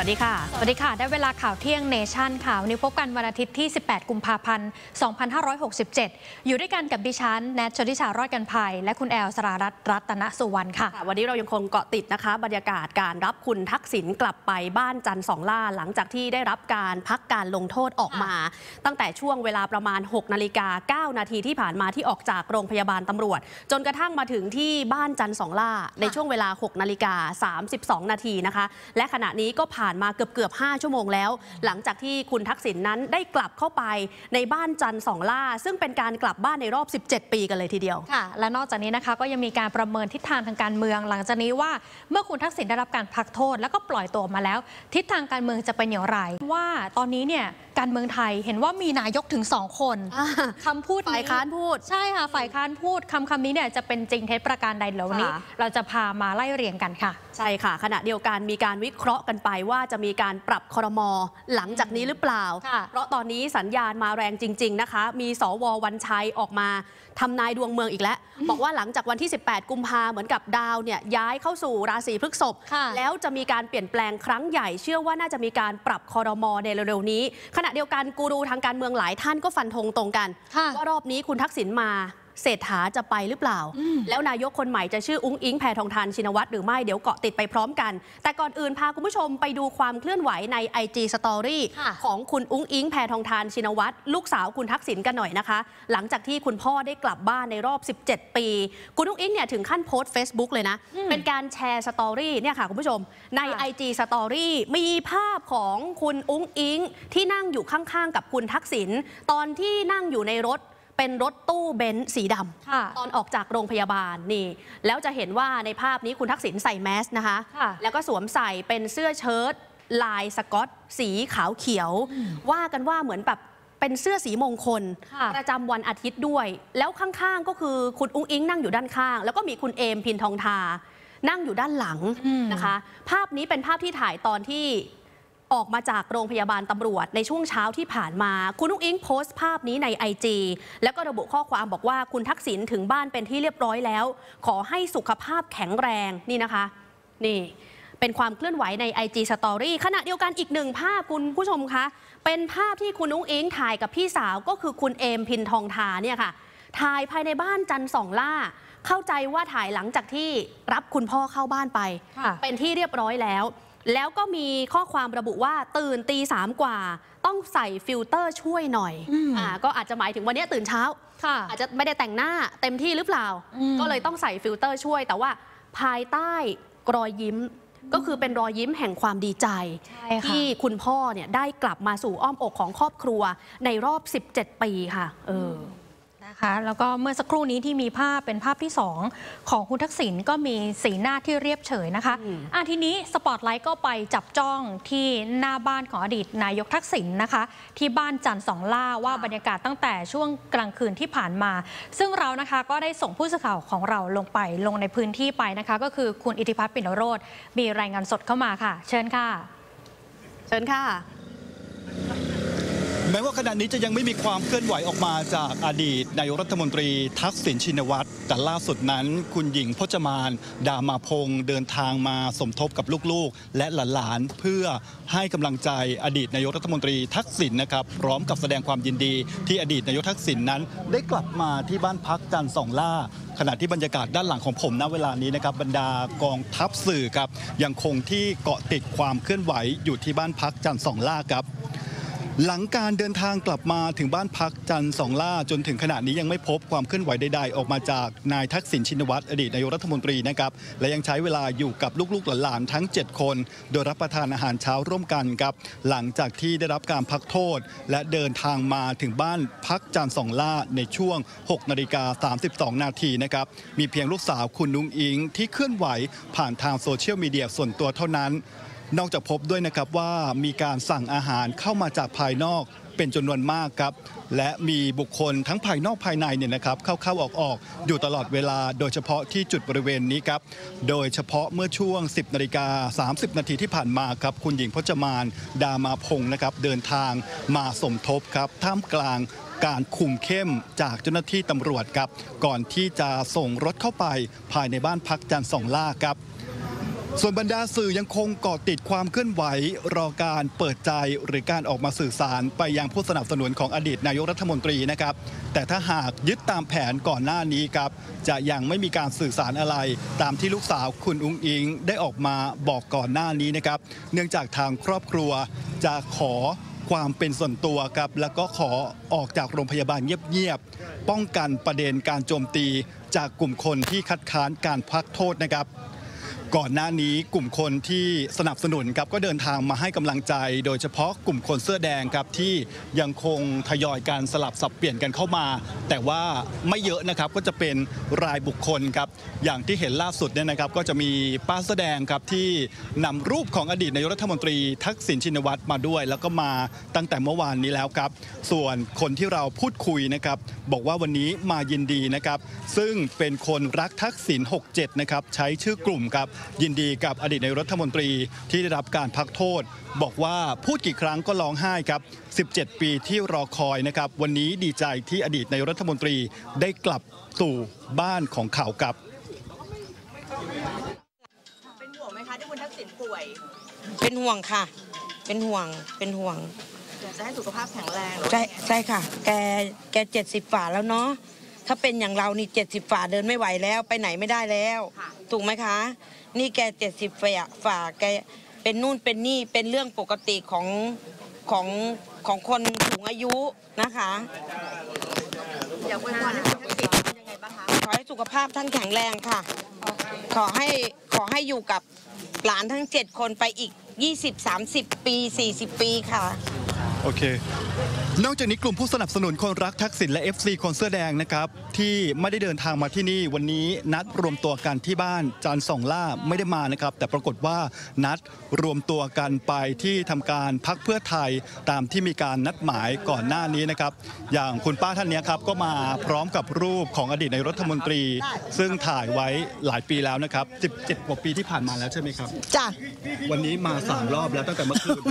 สวัสดีค่ะสวัสดีค่ะได้เวลาข่าวเที่ยงเนชั่นค่ะวันนี้พบกันวันอาทิตย์ที่18กุมภาพันธ์2567อยู่ด้วยกันกับดิฉันแนทชลิชารอดกันภัยและคุณแอลสรารัตน์รัตนสุวรรณค่ะวันนี้เรายังคงเกาะติดนะคะบรรยากาศการรับคุณทักษิณกลับไปบ้านจันทร์สองล่าหลังจากที่ได้รับการพักการลงโทษออกมาตั้งแต่ช่วงเวลาประมาณ6:09 น.ที่ผ่านมาที่ออกจากโรงพยาบาลตำรวจจนกระทั่งมาถึงที่บ้านจันทร์สองล่าในช่วงเวลา6:32 น.นะคะและขณะนี้ก็ผ่านมาเกือบ5 ชั่วโมงแล้วหลังจากที่คุณทักษิณนั้นได้กลับเข้าไปในบ้านจันทร์สองล่าซึ่งเป็นการกลับบ้านในรอบ17 ปีกันเลยทีเดียวค่ะและนอกจากนี้นะคะก็ยังมีการประเมินทิศทางทางการเมืองหลังจากนี้ว่าเมื่อคุณทักษิณได้รับการพักโทษแล้วก็ปล่อยตัวมาแล้วทิศทางการเมืองจะเป็นอย่างไรว่าตอนนี้เนี่ยการเมืองไทยเห็นว่ามีนายกถึง2 คนคำพูดฝ่ายค้านพูดใช่ค่ะฝ่ายค้านพูดคำนี้เนี่ยจะเป็นจริงเท็จประการใดเหล่านี้เราจะพามาไล่เรียงกันค่ะใช่ค่ะขณะเดียวกันมีการวิเคราะห์กันไปว่าจะมีการปรับครม.หลังจากนี้หรือเปล่าเพราะตอนนี้สัญญาณมาแรงจริงๆนะคะมีสว.วันชัยออกมาทำนายดวงเมืองอีกแล้วบอกว่าหลังจากวันที่18กุมภาเหมือนกับดาวเนี่ยย้ายเข้าสู่ราศีพฤษภแล้วจะมีการเปลี่ยนแปลงครั้งใหญ่เชื่อว่าน่าจะมีการปรับครม.ในเร็วๆนี้ขณะเดียวกันกูรูทางการเมืองหลายท่านก็ฟันธงตรงกันว่ารอบนี้คุณทักษิณมาเศรษฐาจะไปหรือเปล่าแล้วนายกคนใหม่จะชื่ออุ๊งอิ๊งแพทองธารชินวัตรหรือไม่เดี๋ยวเกาะติดไปพร้อมกันแต่ก่อนอื่นพาคุณผู้ชมไปดูความเคลื่อนไหวใน IG Story ของคุณอุ๊งอิ๊งแพทองธารชินวัตรลูกสาวคุณทักษิณกันหน่อยนะคะหลังจากที่คุณพ่อได้กลับบ้านในรอบ17 ปีคุณอุ๊งอิ๊งเนี่ยถึงขั้นโพสต์ Facebook เลยนะเป็นการแชร์สตอรี่เนี่ยค่ะคุณผู้ชมใน IG Story มีภาพของคุณอุ๊งอิ๊งที่นั่งอยู่ข้างๆกับคุณทักษิณตอนที่นั่งอยู่ในรถเป็นรถตู้เบนซ์สีดำตอนออกจากโรงพยาบาลนี่แล้วจะเห็นว่าในภาพนี้คุณทักษิณใส่แมสนะคะแล้วก็สวมใส่เป็นเสื้อเชิ้ตลายสก๊อตสีขาวเขียวว่ากันว่าเหมือนแบบเป็นเสื้อสีมงคลประจำวันอาทิตย์ด้วยแล้วข้างๆก็คือคุณอุ๊งอิ๊งนั่งอยู่ด้านข้างแล้วก็มีคุณเอมพินทองทานั่งอยู่ด้านหลังนะคะภาพนี้เป็นภาพที่ถ่ายตอนที่ออกมาจากโรงพยาบาลตำรวจในช่วงเช้าที่ผ่านมาคุณอุ๊งอิ๊งโพสต์ภาพนี้ใน IG แล้วก็ระบุข้อความบอกว่าคุณทักษิณถึงบ้านเป็นที่เรียบร้อยแล้วขอให้สุขภาพแข็งแรงนี่นะคะนี่เป็นความเคลื่อนไหวใน IG Story ขณะเดียวกันอีก1 ภาพคุณผู้ชมคะเป็นภาพที่คุณอุ๊งอิ๊งถ่ายกับพี่สาวก็คือคุณเอมพินทองทาเนี่ยค่ะถ่ายภายในบ้านจันทร์สองล่าเข้าใจว่าถ่ายหลังจากที่รับคุณพ่อเข้าบ้านไปเป็นที่เรียบร้อยแล้วแล้วก็มีข้อความระบุว่าตื่นตี 3 กว่าต้องใส่ฟิลเตอร์ช่วยหน่อยก็อาจจะหมายถึงวันนี้ตื่นเช้าอาจจะไม่ได้แต่งหน้าเต็มที่หรือเปล่าก็เลยต้องใส่ฟิลเตอร์ช่วยแต่ว่าภายใต้รอยยิ้มก็คือเป็นรอยยิ้มแห่งความดีใจที่คุณพ่อเนี่ยได้กลับมาสู่อ้อมอกของครอบครัวในรอบ17 ปีค่ะแล้วก็เมื่อสักครู่นี้ที่มีภาพเป็นภาพที่2ของคุณทักษิณก็มีสีหน้าที่เรียบเฉยนะคะทีนี้สปอตไลท์ก็ไปจับจ้องที่หน้าบ้านของอดีตนายกทักษิณนะคะที่บ้านจันทร์สองล่าว่าบรรยากาศตั้งแต่ช่วงกลางคืนที่ผ่านมาซึ่งเรานะคะก็ได้ส่งผู้สื่อข่าวของเราลงในพื้นที่ไปนะคะก็คือคุณอิทธิพัฒน์ปิ่นโรจน์มีรายงานสดเข้ามาค่ะเชิญค่ะเชิญค่ะแม้ว่าขณะนี้จะยังไม่มีความเคลื่อนไหวออกมาจากอดีตนายกรัฐมนตรีทักษิณชินวัตรแต่ล่าสุดนั้นคุณหญิงพจมานดามาพงศ์เดินทางมาสมทบกับลูกๆและหลานๆเพื่อให้กำลังใจอดีตนายกรัฐมนตรีทักษิณนะครับพร้อมกับแสดงความยินดีที่อดีตนายกทักษิณนั้นได้กลับมาที่บ้านพักจันทร์สองล่าขณะที่บรรยากาศด้านหลังของผมณเวลานี้นะครับบรรดากองทัพสื่อครับยังคงที่เกาะติดความเคลื่อนไหวอยู่ที่บ้านพักจันทร์สองล่าครับหลังการเดินทางกลับมาถึงบ้านพักจันทร์สองล่าจนถึงขณะนี้ยังไม่พบความเคลื่อนไหวใดๆออกมาจากนายทักษิณชินวัตรอดีตนายกรัฐมนตรีนะครับและยังใช้เวลาอยู่กับลูกๆหลานๆทั้ง7 คนโดยรับประทานอาหารเช้าร่วมกันครับหลังจากที่ได้รับการพักโทษและเดินทางมาถึงบ้านพักจันทร์สองล่าในช่วง 6:32 น.นะครับมีเพียงลูกสาวคุณอุ๊งอิ๊งที่เคลื่อนไหวผ่านทางโซเชียลมีเดียส่วนตัวเท่านั้นนอกจากพบด้วยนะครับว่ามีการสั่งอาหารเข้ามาจากภายนอกเป็นจำนวนมากครับและมีบุคคลทั้งภายนอกภายในเนี่ยนะครับเข้าออกอยู่ตลอดเวลาโดยเฉพาะที่จุดบริเวณนี้ครับโดยเฉพาะเมื่อช่วง 10:30 น.ที่ผ่านมาครับคุณหญิงพจมานดามาพงศ์นะครับเดินทางมาสมทบครับท่ามกลางการคุมเข้มจากเจ้าหน้าที่ตำรวจครับก่อนที่จะส่งรถเข้าไปภายในบ้านพักจันทร์สองล่าครับ ส่วนบรรดาสื่อยังคงเกาะติดความเคลื่อนไหวรอการเปิดใจหรือการออกมาสื่อสารไปยังผู้สนับสนุนของอดีตนายกรัฐมนตรีนะครับแต่ถ้าหากยึดตามแผนก่อนหน้านี้ครับจะยังไม่มีการสื่อสารอะไรตามที่ลูกสาวคุณอุ๊งอิ๊งได้ออกมาบอกก่อนหน้านี้นะครับเนื่องจากทางครอบครัวจะขอความเป็นส่วนตัวครับแล้วก็ขอออกจากโรงพยาบาลเงียบๆป้องกันประเด็นการโจมตีจากกลุ่มคนที่คัดค้านการพักโทษนะครับก่อนหน้านี้กลุ่มคนที่สนับสนุนครับก็เดินทางมาให้กำลังใจโดยเฉพาะกลุ่มคนเสื้อแดงครับที่ยังคงทยอยการสลับสับเปลี่ยนกันเข้ามาแต่ว่าไม่เยอะนะครับก็จะเป็นรายบุคคลครับอย่างที่เห็นล่าสุดเนี่ยนะครับก็จะมีป้าเสื้อแดงครับที่นำรูปของอดีตนายกรัฐมนตรีทักษิณชินวัตรมาด้วยแล้วก็มาตั้งแต่เมื่อวานนี้แล้วครับส่วนคนที่เราพูดคุยนะครับบอกว่าวันนี้มายินดีนะครับซึ่งเป็นคนรักทักษิณ67นะครับใช้ชื่อกลุ่มครับยินดีกับอดีตนายกรัฐมนตรีที่ได้รับการพักโทษบอกว่าพูดกี่ครั้งก็ร้องไห้ครับ17 ปีที่รอคอยนะครับวันนี้ดีใจที่อดีตนายกรัฐมนตรีได้กลับสู่บ้านของเขาครับเป็นห่วงไหมคะที่คุณทักษิณป่วยเป็นห่วงค่ะเป็นห่วงจะให้สุขภาพแข็งแรงใช่ค่ะแก70ฝ่าแล้วเนาะถ้าเป็นอย่างเรานี่70ฝ่าเดินไม่ไหวแล้วไปไหนไม่ได้แล้วถูกไหมคะนี่แก70ฝ่าแกเป็นนู่นเป็นนี่เป็นเรื่องปกติของคนสูงอายุนะคะอยากอวยพรให้คุณทักษิณยังไงบ้างคะขอให้สุขภาพท่านแข็งแรงค่ะขอให้อยู่กับหลานทั้ง7คนไปอีก20-30 ปี40 ปีค่ะโอเคนอกจากนี้กลุ่มผู้สนับสนุนคนรักทักษิณและ FC คนเสื้อแดงนะครับที่ไม่ได้เดินทางมาที่นี่วันนี้นัดรวมตัวกันที่บ้านจานส่องล่าไม่ได้มานะครับแต่ปรากฏว่านัดรวมตัวกันไปที่ทำการพรรคเพื่อไทยตามที่มีการนัดหมายก่อนหน้านี้นะครับอย่างคุณป้าท่านนี้ครับก็มาพร้อมกับรูปของอดีตนายกรัฐมนตรีซึ่งถ่ายไว้หลายปีแล้วนะครับ17กว่าปีที่ผ่านมาแล้วใช่ไหมครับจ้ะวันนี้มา3รอบแล้วตั้งแต่เมื่อคืน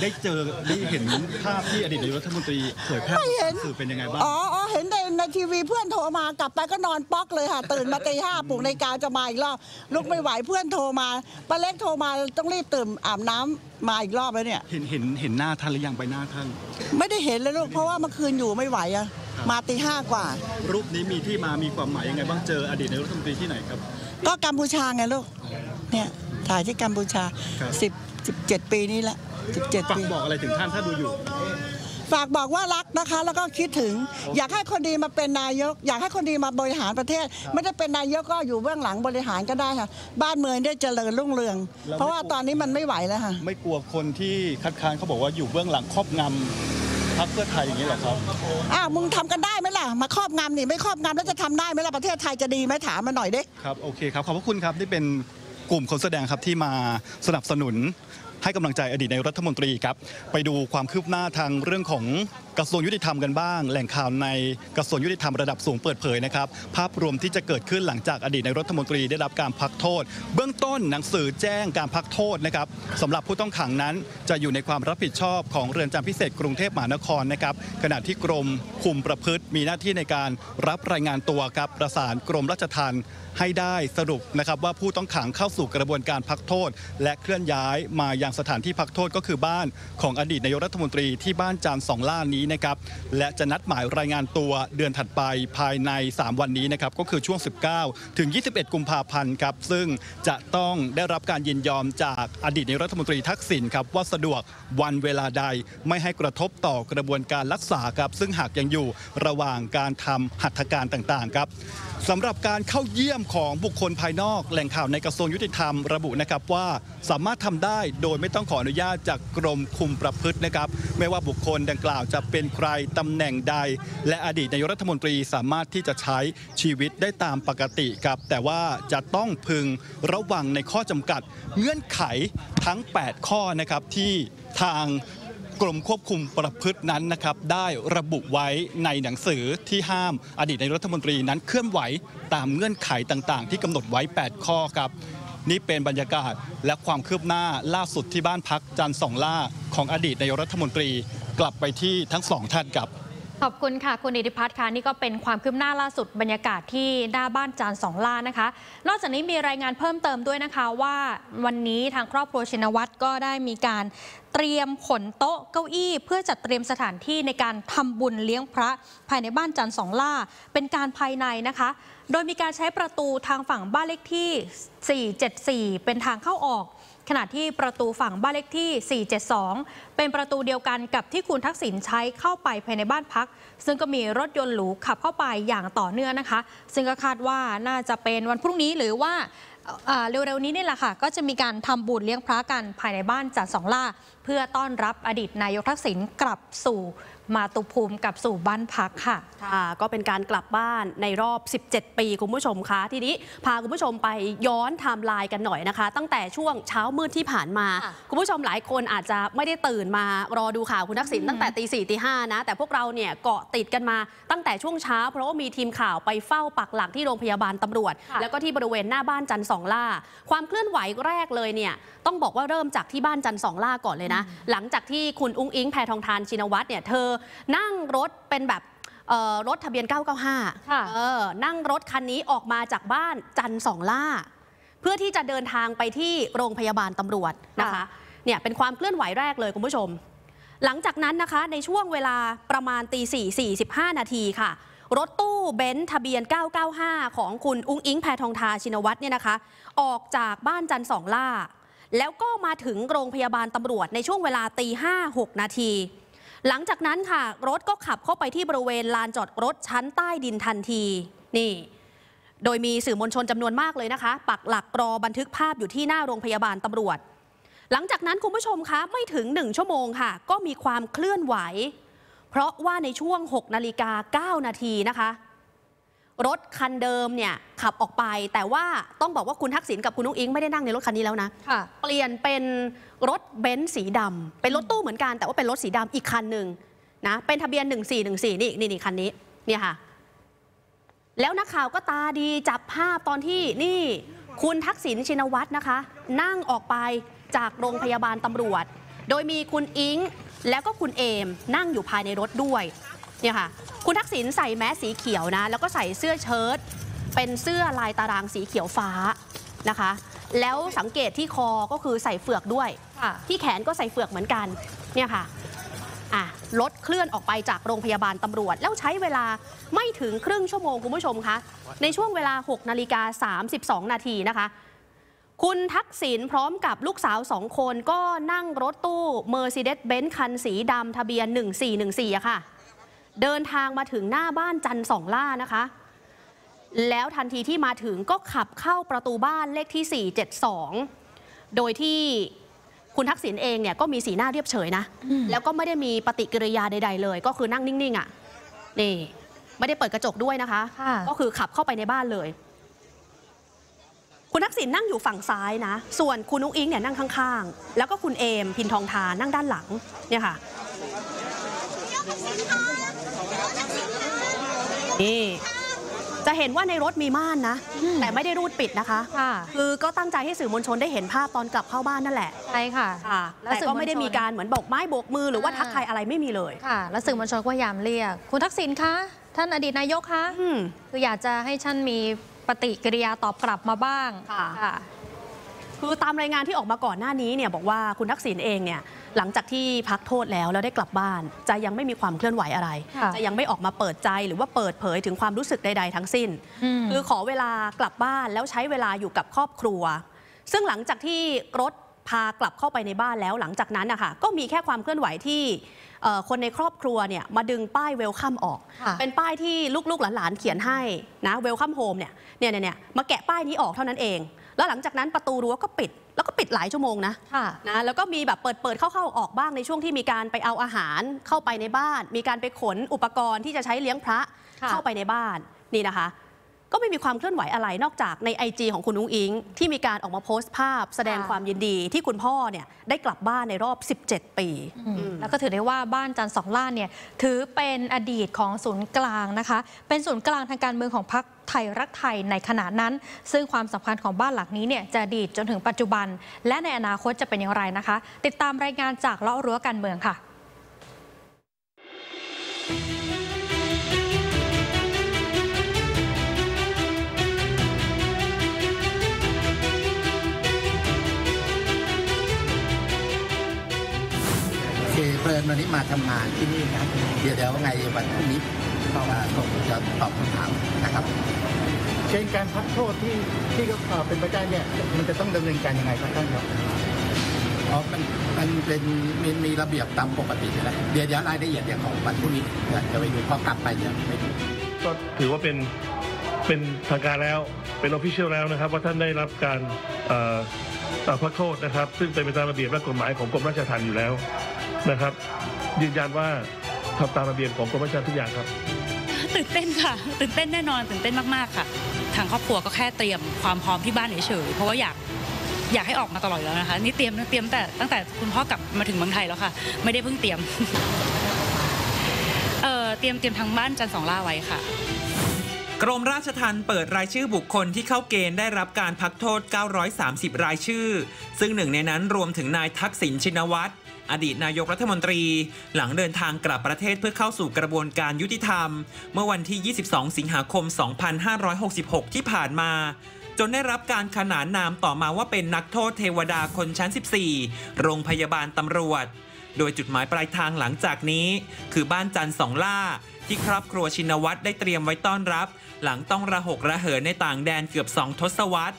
ได้เจอได้เห็นภาพที่อดีตนายกรัฐมนตรีเผยแพร่สื่อเป็นยังไงบ้างอ๋อเห็นในทีวีเพื่อนโทรมากลับไปก็นอนป๊อกเลยค่ะตื่นมาตี5ปลุกในกาวจะมาอีกรอบลุกไม่ไหวเพื่อนโทรมาป้าเล็กโทรมาต้องรีบตื่นอาบน้ำมาอีกรอบแล้วเนี่ยเห็นหน้าท่านหรือยังไปหน้าท่านไม่ได้เห็นเลยลูกเพราะว่าเมื่อคืนอยู่ไม่ไหวอะมาตี5กว่ารูปนี้มีที่มามีความหมายยังไงบ้างเจออดีตนายกรัฐมนตรีที่ไหนครับก็กัมพูชาไงลูกเนี่ยถ่ายที่กัมพูชา17ปีนี้แหละฝากบอกอะไรถึงท่านถ้าดูอยู่ฝากบอกว่ารักนะคะแล้วก็คิดถึงอยากให้คนดีมาเป็นนายกอยากให้คนดีมาบริหารประเทศไม่ได้เป็นนายกก็อยู่เบื้องหลังบริหารก็ได้ค่ะบ้านเมืองได้เจริญรุ่งเรืองเพราะว่าตอนนี้มันไม่ไหวแล้วค่ะไม่กลัวคนที่คัดค้านเขาบอกว่าอยู่เบื้องหลังครอบงำพรรคเพื่อไทยอย่างนี้หรอครับมึงทำกันได้ไหมล่ะมาครอบงำนี่ไม่ครอบงำแล้วจะทำได้ไหมล่ะประเทศไทยจะดีไหมถามมาหน่อยดิครับโอเคครับขอบพระคุณครับที่เป็นกลุ่มคนแสดงครับที่มาสนับสนุนให้กำลังใจอดีตนายกรัฐมนตรีครับไปดูความคืบหน้าทางเรื่องของกระทรวงยุติธรรมกันบ้างแหล่งข่าวในกระทรวงยุติธรรมระดับสูงเปิดเผยนะครับภาพรวมที่จะเกิดขึ้นหลังจากอดีตนายกรัฐมนตรีได้รับการพักโทษเบื้องต้นหนังสือแจ้งการพักโทษนะครับสำหรับผู้ต้องขังนั้นจะอยู่ในความรับผิดชอบของเรือนจำพิเศษกรุงเทพมหานครนะครับขณะที่กรมคุมประพฤติมีหน้าที่ในการรับรายงานตัวครับประสานกรมราชทัณฑ์ให้ได้สรุปนะครับว่าผู้ต้องขังเข้าสู่กระบวนการพักโทษและเคลื่อนย้ายมายังสถานที่พักโทษก็คือบ้านของอดีตนายกรัฐมนตรีที่บ้านจานส่องล่านี้นะครับและจะนัดหมายรายงานตัวเดือนถัดไปภายใน3วันนี้นะครับก็คือช่วง19ถึง21กุมภาพันธ์ครับซึ่งจะต้องได้รับการยินยอมจากอดีตนายกรัฐมนตรีทักษิณครับว่าสะดวกวันเวลาใดไม่ให้กระทบต่อกระบวนการรักษาครับซึ่งหากยังอยู่ระหว่างการทำหัตถการต่างๆครับสำหรับการเข้าเยี่ยมของบุคคลภายนอกแหล่งข่าวในกระทรวงยุติธรรมระบุนะครับว่าสามารถทำได้โดยไม่ต้องขออนุญาตจากกรมคุมประพฤตินะครับไม่ว่าบุคคลดังกล่าวจะเป็นใครตำแหน่งใดและอดีตนายกรัฐมนตรีสามารถที่จะใช้ชีวิตได้ตามปกติครับแต่ว่าจะต้องพึงระวังในข้อจำกัดเงื่อนไขทั้ง8ข้อนะครับที่ทางกรมควบคุมประพฤตินั้นนะครับได้ระบุไว้ในหนังสือที่ห้ามอดีตนายกรัฐมนตรีนั้นเคลื่อนไหวตามเงื่อนไขต่างๆที่กำหนดไว้8ข้อครับนี่เป็นบรรยากาศและความคืบหน้าล่าสุดที่บ้านพักจานส่องล่าของอดีตนายกรัฐมนตรีกลับไปที่ทั้ง2ท่านครับ ขอบคุณค่ะคุณอิทธิพัฒน์ค่ะนี่ก็เป็นความคืบหน้าล่าสุดบรรยากาศที่หน้าบ้านจานสองล่านะคะนอกจากนี้มีรายงานเพิ่มเติมด้วยนะคะว่าวันนี้ทางครอบครัวชินวัตรก็ได้มีการเตรียมขนโต๊ะเก้าอี้เพื่อจัดเตรียมสถานที่ในการทำบุญเลี้ยงพระภายในบ้านจันสองล่าเป็นการภายในนะคะโดยมีการใช้ประตูทางฝั่งบ้านเลขที่474เป็นทางเข้าออกขณะที่ประตูฝั่งบ้านเลขที่472เป็นประตูเดียวกันกับที่คุณทักษิณใช้เข้าไปภายในบ้านพักซึ่งก็มีรถยนต์หรูขับเข้าไปอย่างต่อเนื่องนะคะซึ่งก็คาดว่าน่าจะเป็นวันพรุ่งนี้หรือว่าเร็วๆนี้นี่แหละค่ะก็จะมีการทำบุญเลี้ยงพระกันภายในบ้านจันสองล่าเพื่อต้อนรับอดีตนายกทักษิณกลับสู่มาตุภูมิกลับสู่บ้านพักค่ะก็เป็นการกลับบ้านในรอบ17ปีคุณผู้ชมคะทีนี้พาคุณผู้ชมไปย้อนไทม์ไลน์กันหน่อยนะคะตั้งแต่ช่วงเช้ามืดที่ผ่านมาคุณผู้ชมหลายคนอาจจะไม่ได้ตื่นมารอดูข่าวคุณทักษิณตั้งแต่ตีสี่ตีห้านะแต่พวกเราเนี่ยเกาะติดกันมาตั้งแต่ช่วงเช้าเพราะว่ามีทีมข่าวไปเฝ้าปักหลักที่โรงพยาบาลตำรวจแล้วก็ที่บริเวณหน้าบ้านจันสองล่าความเคลื่อนไหวแรกเลยเนี่ยต้องบอกว่าเริ่มจากที่บ้านจันสองล่าก่อนเลยนะหลังจากที่คุณอุ๊งอิ๊งแพทองธารชินวัตรเนี่ยเธอนั่งรถเป็นแบบรถทะเบียน995นั่งรถคันนี้ออกมาจากบ้านจันสองล่าเพื่อที่จะเดินทางไปที่โรงพยาบาลตำรวจนะคะเนี่ยเป็นความเคลื่อนไหวแรกเลยคุณผู้ชมหลังจากนั้นนะคะในช่วงเวลาประมาณตี4:45 นาทีค่ะรถตู้เบนซ์ทะเบียน995ของคุณอุ๊งอิ๊งแพทองธารชินวัตรเนี่ยนะคะออกจากบ้านจันสองล่าแล้วก็มาถึงโรงพยาบาลตำรวจในช่วงเวลาตี5:06 นาทีหลังจากนั้นค่ะรถก็ขับเข้าไปที่บริเวณลานจอดรถชั้นใต้ดินทันทีนี่โดยมีสื่อมวลชนจำนวนมากเลยนะคะปักหลักรอบันทึกภาพอยู่ที่หน้าโรงพยาบาลตำรวจหลังจากนั้นคุณผู้ชมคะไม่ถึง1ชั่วโมงค่ะก็มีความเคลื่อนไหวเพราะว่าในช่วง 6:09 นาทีนะคะรถคันเดิมเนี่ยขับออกไปแต่ว่าต้องบอกว่าคุณทักษิณกับคุณอุ๊งอิ๊งไม่ได้นั่งในรถคันนี้แล้วนะเปลี่ยนเป็นรถเบนซ์สีดำเป็นรถตู้เหมือนกันแต่ว่าเป็นรถสีดำอีกคันหนึ่งนะเป็นทะเบียน1414นี่คันนี้เนี่ยค่ะแล้วนักข่าวก็ตาดีจับภาพตอนที่นี่คุณทักษิณชินวัตรนะคะนั่งออกไปจากโรงพยาบาลตำรวจโดยมีคุณอิ๊งแล้วก็คุณเอมนั่งอยู่ภายในรถด้วยเนี่ยค่ะคุณทักษิณใส่แมสสีเขียวนะแล้วก็ใส่เสื้อเชิ้ตเป็นเสื้อลายตารางสีเขียวฟ้านะคะแล้วสังเกตที่คอก็คือใส่เฟือกด้วยที่แขนก็ใส่เฟือกเหมือนกันเนี่ยค่ะรถเคลื่อนออกไปจากโรงพยาบาลตำรวจแล้วใช้เวลาไม่ถึงครึ่งชั่วโมงคุณผู้ชมคะในช่วงเวลา 6:32 นาทีนะคะคุณทักษิณพร้อมกับลูกสาว2คนก็นั่งรถตู้ Mercedes-Benz คันสีดำทะเบียน1414ค่ะเดินทางมาถึงหน้าบ้านจันสองล่านะคะแล้วทันทีที่มาถึงก็ขับเข้าประตูบ้านเลขที่472โดยที่คุณทักษิณเองเนี่ยก็มีสีหน้าเรียบเฉยนะแล้วก็ไม่ได้มีปฏิกิริยาใดๆเลยก็คือนั่งนิ่งๆนี่ไม่ได้เปิดกระจกด้วยนะคะก็คือขับเข้าไปในบ้านเลยคุณทักษิณนั่งอยู่ฝั่งซ้ายนะส่วนคุณอุ๊งอิ๊งเนี่ยนั่งข้างๆแล้วก็คุณเอมพินทองทานั่งด้านหลังเนี่ยค่ะนี่จะเห็นว่าในรถมีม่านนะแต่ไม่ได้รูดปิดนะคะคือก็ตั้งใจให้สื่อมวลชนได้เห็นภาพตอนกลับเข้าบ้านนั่นแหละใช่ค่ะแต่ก็ไม่ได้มีการเหมือนบอกไม้โบกมือหรือว่าทักทายอะไรไม่มีเลยค่ะแล้วสื่อมวลชนก็พยายามเรียกคุณทักษิณคะท่านอดีตนายกคะคืออยากจะให้ท่านมีปฏิกิริยาตอบกลับมาบ้างค่ะคือตามรายงานที่ออกมาก่อนหน้านี้เนี่ยบอกว่าคุณทักษิณเองเนี่ยหลังจากที่พักโทษแล้วได้กลับบ้านจะยังไม่มีความเคลื่อนไหวอะไรจะยังไม่ออกมาเปิดใจหรือว่าเปิดเผยถึงความรู้สึกใดๆทั้งสิ้นคือขอเวลากลับบ้านแล้วใช้เวลาอยู่กับครอบครัวซึ่งหลังจากที่รถพากลับเข้าไปในบ้านแล้วหลังจากนั้นนะคะก็มีแค่ความเคลื่อนไหวที่คนในครอบครัวเนี่ยมาดึงป้ายเวลคัมออกเป็นป้ายที่ลูกๆหลานๆเขียนให้นะเวลคัมโฮมเนี่ยมาแกะป้ายนี้ออกเท่านั้นเองแล้วหลังจากนั้นประตูรั้วก็ปิดแล้วก็ปิดหลายชั่วโมงนะแล้วก็มีแบบเปิดเข้าๆออกบ้างในช่วงที่มีการไปเอาอาหารเข้าไปในบ้านมีการไปขนอุปกรณ์ที่จะใช้เลี้ยงพระเข้าไปในบ้านนี่นะคะก็ไม่มีความเคลื่อนไหวอะไรนอกจากใน IG ของคุณอุ๊งอิ๊งที่มีการออกมาโพสต์ภาพแสดงความยินดีที่คุณพ่อเนี่ยได้กลับบ้านในรอบ17ปีแล้วก็ถือได้ว่าบ้านจันสองล่าเนี่ยถือเป็นอดีตของศูนย์กลางนะคะเป็นศูนย์กลางทางการเมืองของพรรคไทยรักไทยในขณะนั้นซึ่งความสำคัญของบ้านหลังนี้เนี่ยจะดีดจนถึงปัจจุบันและในอนาคตจะเป็นอย่างไรนะคะติดตามรายงานจากเลาะรั้วการเมืองค่ะ ญวันนี้มาทำงานที่นี่นะเดี๋ยวไงวันพรุ่งนี้ก็มาจะตอบคำถามนะครับเช่นการพักโทษที่เป็นไปได้เนี่ยมันจะต้องดำเนินการยังไงครับท่านครับอ๋อมันเป็นมีระเบียบตามปกติเลยเดี๋ยวรายละเอียดอย่างของวันพรุ่งนี้จะไปดูพอกลับไปเนี่ยไม่ดูก็ถือว่าเป็นทางการแล้วเป็น official แล้วนะครับว่าท่านได้รับการพักโทษนะครับซึ่งเป็นไปตามระเบียบและกฎหมายของกรมราชทัณฑ์อยู่แล้วนะครับยืนยันว่าทำตามระเบียบของกรมราชทัณฑ์ทุกอย่างครับตื่นเต้นค่ะตื่นเต้นแน่นอนตื่นเต้นมากๆค่ะทางครอบครัวก็แค่เตรียมความพร้อมที่บ้านเฉยๆเพราะว่าอยากให้ออกมาตลอดแล้วนะคะนี่เตรียมแต่ตั้งแต่คุณพ่อกลับมาถึงเมืองไทยแล้วค่ะไม่ได้เพิ่งเตรียมเตรียมทางบ้านจันทร์สองล่าไว้ค่ะกรมราชทัณฑ์เปิดรายชื่อบุคคลที่เข้าเกณฑ์ได้รับการพักโทษ930รายชื่อซึ่งหนึ่งในนั้นรวมถึงนายทักษิณชินวัตรอดีตนายกรัฐมนตรีหลังเดินทางกลับประเทศเพื่อเข้าสู่กระบวนการยุติธรรมเมื่อวันที่22สิงหาคม2566ที่ผ่านมาจนได้รับการขนานนามต่อมาว่าเป็นนักโทษเทวดาคนชั้น14โรงพยาบาลตำรวจโดยจุดหมายปลายทางหลังจากนี้คือบ้านจันทร์สองล่าที่ครอบครัวชินวัตรได้เตรียมไว้ต้อนรับหลังต้องระหกระเหินในต่างแดนเกือบ2ทศวรรษ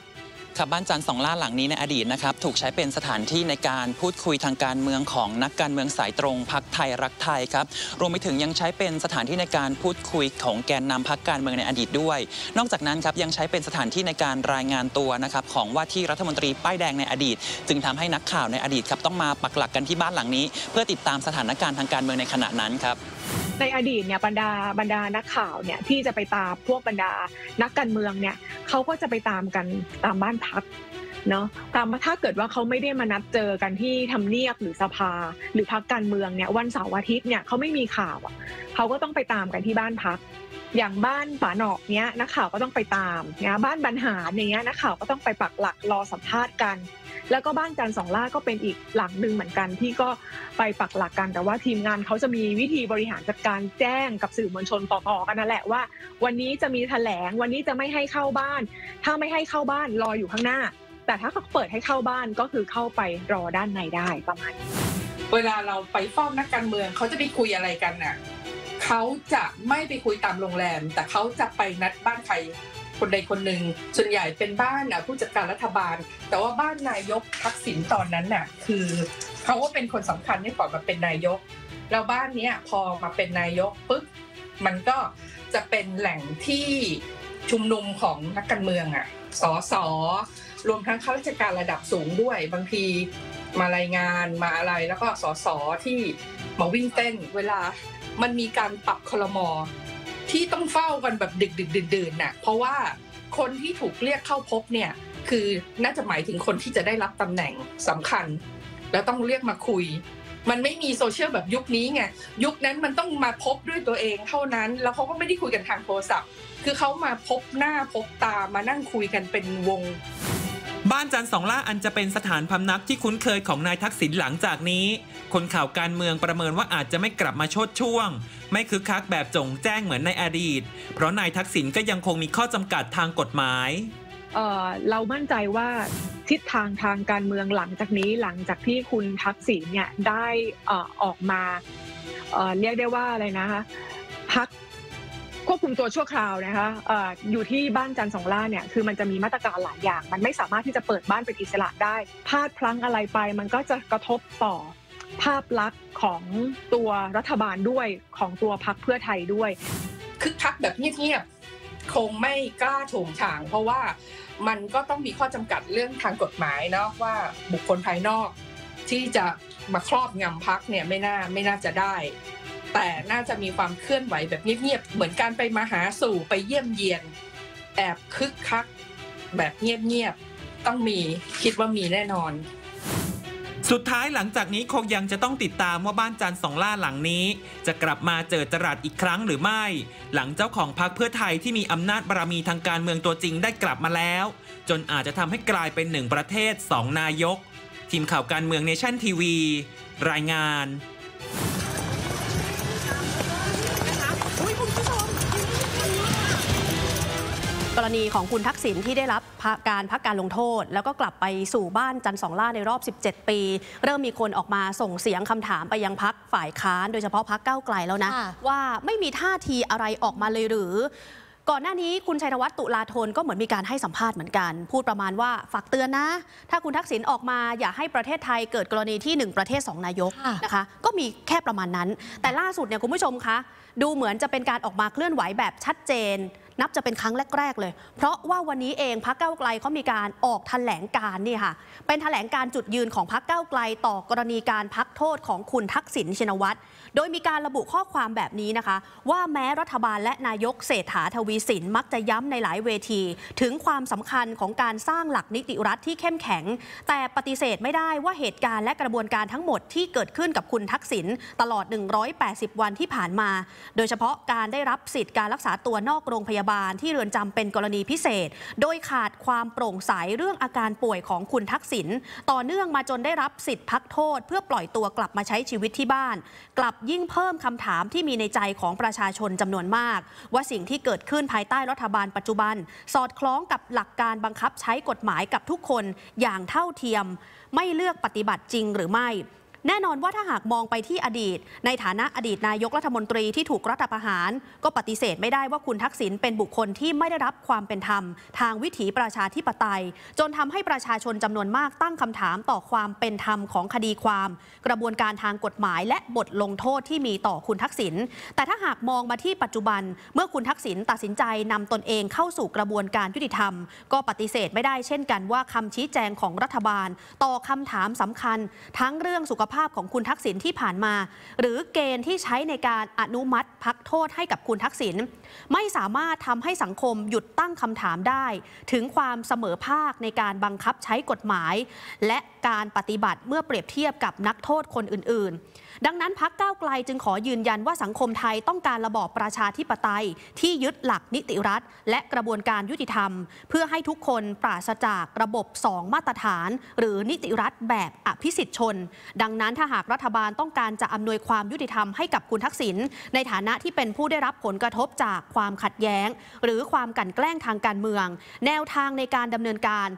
ครับบ้านจันทร์สองล่าหลังนี้ในอดีตนะครับถูกใช้เป็นสถานที่ในการพูดคุยทางการเมืองของนักการเมืองสายตรงพรรคไทยรักไทยครับรวมไปถึงยังใช้เป็นสถานที่ในการพูดคุยของแกนนำพรรคการเมืองในอดีตด้วยนอกจากนั้นครับยังใช้เป็นสถานที่ในการรายงานตัวนะครับของว่าที่รัฐมนตรีป้ายแดงในอดีตจึงทำให้นักข่าวในอดีตครับต้องมาปักหลักกันที่บ้านหลังนี้เพื่อติดตามสถานการณ์ทางการเมืองในขณะนั้นครับในอดีตเนี่ยบรรดานักข่าวเนี่ยที่จะไปตามพวกบรรดานักการเมืองเนี่ยเขาก็จะไปตามกันตามบ้านพักเนาะตามมาถ้าเกิดว่าเขาไม่ได้มานัดเจอกันที่ทำเนียบหรือสภาหรือพักการเมืองเนี่ยวันเสาร์อาทิตย์เนี่ยเขาไม่มีข่าวเขาก็ต้องไปตามกันที่บ้านพักอย่างบ้านป่าหนอกเนี้ยนักข่าวก็ต้องไปตามเนี่ยบ้านบรรหารเนี้ยนักข่าวก็ต้องไปปักหลักรอสัมภาษณ์กันแล้วก็บ้านจันทร์สองล่าก็เป็นอีกหลังหนึ่งเหมือนกันที่ก็ไปปักหลักกันแต่ว่าทีมงานเขาจะมีวิธีบริหารจัดการแจ้งกับสื่อมวลชนต่อๆกันนั่นแหละว่าวันนี้จะมีแถลงวันนี้จะไม่ให้เข้าบ้านถ้าไม่ให้เข้าบ้านรออยู่ข้างหน้าแต่ถ้าเขาเปิดให้เข้าบ้านก็คือเข้าไปรอด้านในได้ประมาณเวลาเราไปเฝ้านักการเมืองเขาจะไปคุยอะไรกันน่ะเขาจะไม่ไปคุยตามโรงแรมแต่เขาจะไปนัดบ้านใครคนใดคนหนึ่งส่วนใหญ่เป็นบ้านผู้จัดการรัฐบาลแต่ว่าบ้านนายกทักษิณตอนนั้นน่ะคือเขาก็เป็นคนสำคัญที่ก่อนมาเป็นนายกแล้วบ้านเนี้ยพอมาเป็นนายกปึ๊บมันก็จะเป็นแหล่งที่ชุมนุมของนักการเมืองสสรวมทั้งข้าราชการระดับสูงด้วยบางทีมารายงานมาอะไรแล้วก็สสที่มาวิ่งเต้นเวลามันมีการปรับครม.ที่ต้องเฝ้ากันแบบดึกดื่นน่ะเพราะว่าคนที่ถูกเรียกเข้าพบเนี่ยคือน่าจะหมายถึงคนที่จะได้รับตำแหน่งสำคัญแล้วต้องเรียกมาคุยมันไม่มีโซเชียลแบบยุคนี้ไงยุคนั้นมันต้องมาพบด้วยตัวเองเท่านั้นแล้วเขาก็ไม่ได้คุยกันทางโทรศัพท์คือเขามาพบหน้าพบตามานั่งคุยกันเป็นวงบ้านจันทร์สองล่าอันจะเป็นสถานพำนักที่คุ้นเคยของนายทักษิณหลังจากนี้คนข่าวการเมืองประเมินว่าอาจจะไม่กลับมาโชติช่วงไม่คึกคักแบบจงแจ้งเหมือนในอดีตเพราะนายทักษิณก็ยังคงมีข้อจำกัดทางกฎหมายเรามั่นใจว่าทิศทางการเมืองหลังจากนี้หลังจากที่คุณทักษิณเนี่ยได้ออกมาเรียกได้ว่าอะไรนะคะพักควบคุมตัวชั่วคราวนะคะอยู่ที่บ้านจันทร์สองล่าเนี่ยคือมันจะมีมาตรการหลายอย่างมันไม่สามารถที่จะเปิดบ้านเป็นอิสระได้พลาดพลั้งอะไรไปมันก็จะกระทบต่อภาพลักษณ์ของตัวรัฐบาลด้วยของตัวพรรคเพื่อไทยด้วยคึกคักแบบเงียบๆคงไม่กล้าโถงฉางเพราะว่ามันก็ต้องมีข้อจำกัดเรื่องทางกฎหมายเนาะว่าบุคคลภายนอกที่จะมาครอบงำพรรคเนี่ยไม่น่าจะได้แต่น่าจะมีความเคลื่อนไหวแบบเงียบๆเหมือนการไปมาหาสู่ไปเยี่ยมเยียนแอบคึกคักแบบเงียบๆต้องมีคิดว่ามีแน่นอนสุดท้ายหลังจากนี้คงยังจะต้องติดตามว่าบ้านจันทร์สองล่าหลังนี้จะกลับมาเจอจรัสอีกครั้งหรือไม่หลังเจ้าของพรรคเพื่อไทยที่มีอำนาจบารมีทางการเมืองตัวจริงได้กลับมาแล้วจนอาจจะทำให้กลายเป็นหนึ่งประเทศ2นายกทีมข่าวการเมืองเนชั่นทีวีรายงาน รณีของคุณทักษิณที่ได้รับการพักการลงโทษแล้วก็กลับไปสู่บ้านจันทร์สองล่าในรอบ17ปีเริ่มมีคนออกมาส่งเสียงคำถามไปยังพรรคฝ่ายค้านโดยเฉพาะพรรคก้าวไกลแล้วนะว่าไม่มีท่าทีอะไรออกมาเลยหรือก่อนหน้านี้คุณชัยธวัฒน์ตุลาธนก็เหมือนมีการให้สัมภาษณ์เหมือนกันพูดประมาณว่าฝากเตือนนะถ้าคุณทักษิณออกมาอย่าให้ประเทศไทยเกิดกรณีที่1ประเทศ2นายกนะคะก็มีแค่ประมาณนั้นแต่ล่าสุดเนี่ยคุณผู้ชมคะดูเหมือนจะเป็นการออกมาเคลื่อนไหวแบบชัดเจนนับจะเป็นครั้งแรกๆเลยเพราะว่าวันนี้เองพรรคก้าวไกลเขามีการออกแถลงการนี่ค่ะเป็นแถลงการจุดยืนของพรรคก้าวไกลต่อกรณีการพักโทษของคุณทักษิณชินวัตรโดยมีการระบุข้อความแบบนี้นะคะว่าแม้รัฐบาลและนายกเศรษฐาทวีสินมักจะย้ำในหลายเวทีถึงความสำคัญของการสร้างหลักนิติรัฐที่เข้มแข็งแต่ปฏิเสธไม่ได้ว่าเหตุการณ์และกระบวนการทั้งหมดที่เกิดขึ้นกับคุณทักษิณตลอด180วันที่ผ่านมาโดยเฉพาะการได้รับสิทธิการรักษาตัวนอกโรงพยาบาลที่เรือนจำเป็นกรณีพิเศษโดยขาดความโปร่งใสเรื่องอาการป่วยของคุณทักษิณต่อเนื่องมาจนได้รับสิทธิ์พักโทษเพื่อปล่อยตัวกลับมาใช้ชีวิตที่บ้านกลับยิ่งเพิ่มคำถามที่มีในใจของประชาชนจำนวนมากว่าสิ่งที่เกิดขึ้นภายใต้รัฐบาลปัจจุบันสอดคล้องกับหลักการบังคับใช้กฎหมายกับทุกคนอย่างเท่าเทียมไม่เลือกปฏิบัติจริงหรือไม่แน่นอนว่าถ้าหากมองไปที่อดีตในฐานะอดีตนายกรัฐมนตรีที่ถูกรัฐประหารก็ปฏิเสธไม่ได้ว่าคุณทักษิณเป็นบุคคลที่ไม่ได้รับความเป็นธรรมทางวิถีประชาธิปไตยจนทำให้ประชาชนจำนวนมากตั้งคำถามต่อความเป็นธรรมของคดีความกระบวนการทางกฎหมายและบทลงโทษที่มีต่อคุณทักษิณแต่ถ้าหากมองมาที่ปัจจุบันเมื่อคุณทักษิณตัดสินใจนำตนเองเข้าสู่กระบวนการยุติธรรมก็ปฏิเสธไม่ได้เช่นกันว่าคำชี้แจงของรัฐบาลต่อคำถามสำคัญทั้งเรื่องสุขภาพของคุณทักษิณที่ผ่านมาหรือเกณฑ์ที่ใช้ในการอนุมัติพักโทษให้กับคุณทักษิณไม่สามารถทำให้สังคมหยุดตั้งคำถามได้ถึงความเสมอภาคในการบังคับใช้กฎหมายและการปฏิบัติเมื่อเปรียบเทียบกับนักโทษคนอื่นๆดังนั้นพรรคก้าวไกลจึงขอยืนยันว่าสังคมไทยต้องการระบอบประชาธิปไตยที่ยึดหลักนิติรัฐและกระบวนการยุติธรรมเพื่อให้ทุกคนปราศจากระบบ2มาตรฐานหรือนิติรัฐแบบอภิสิทธิชนดังนั้นถ้าหากรัฐบาลต้องการจะอำนวยความยุติธรรมให้กับคุณทักษิณในฐานะที่เป็นผู้ได้รับผลกระทบจากความขัดแย้งหรือความกลั่นแกล้งทางการเมืองแนวทางในการดำเนินการ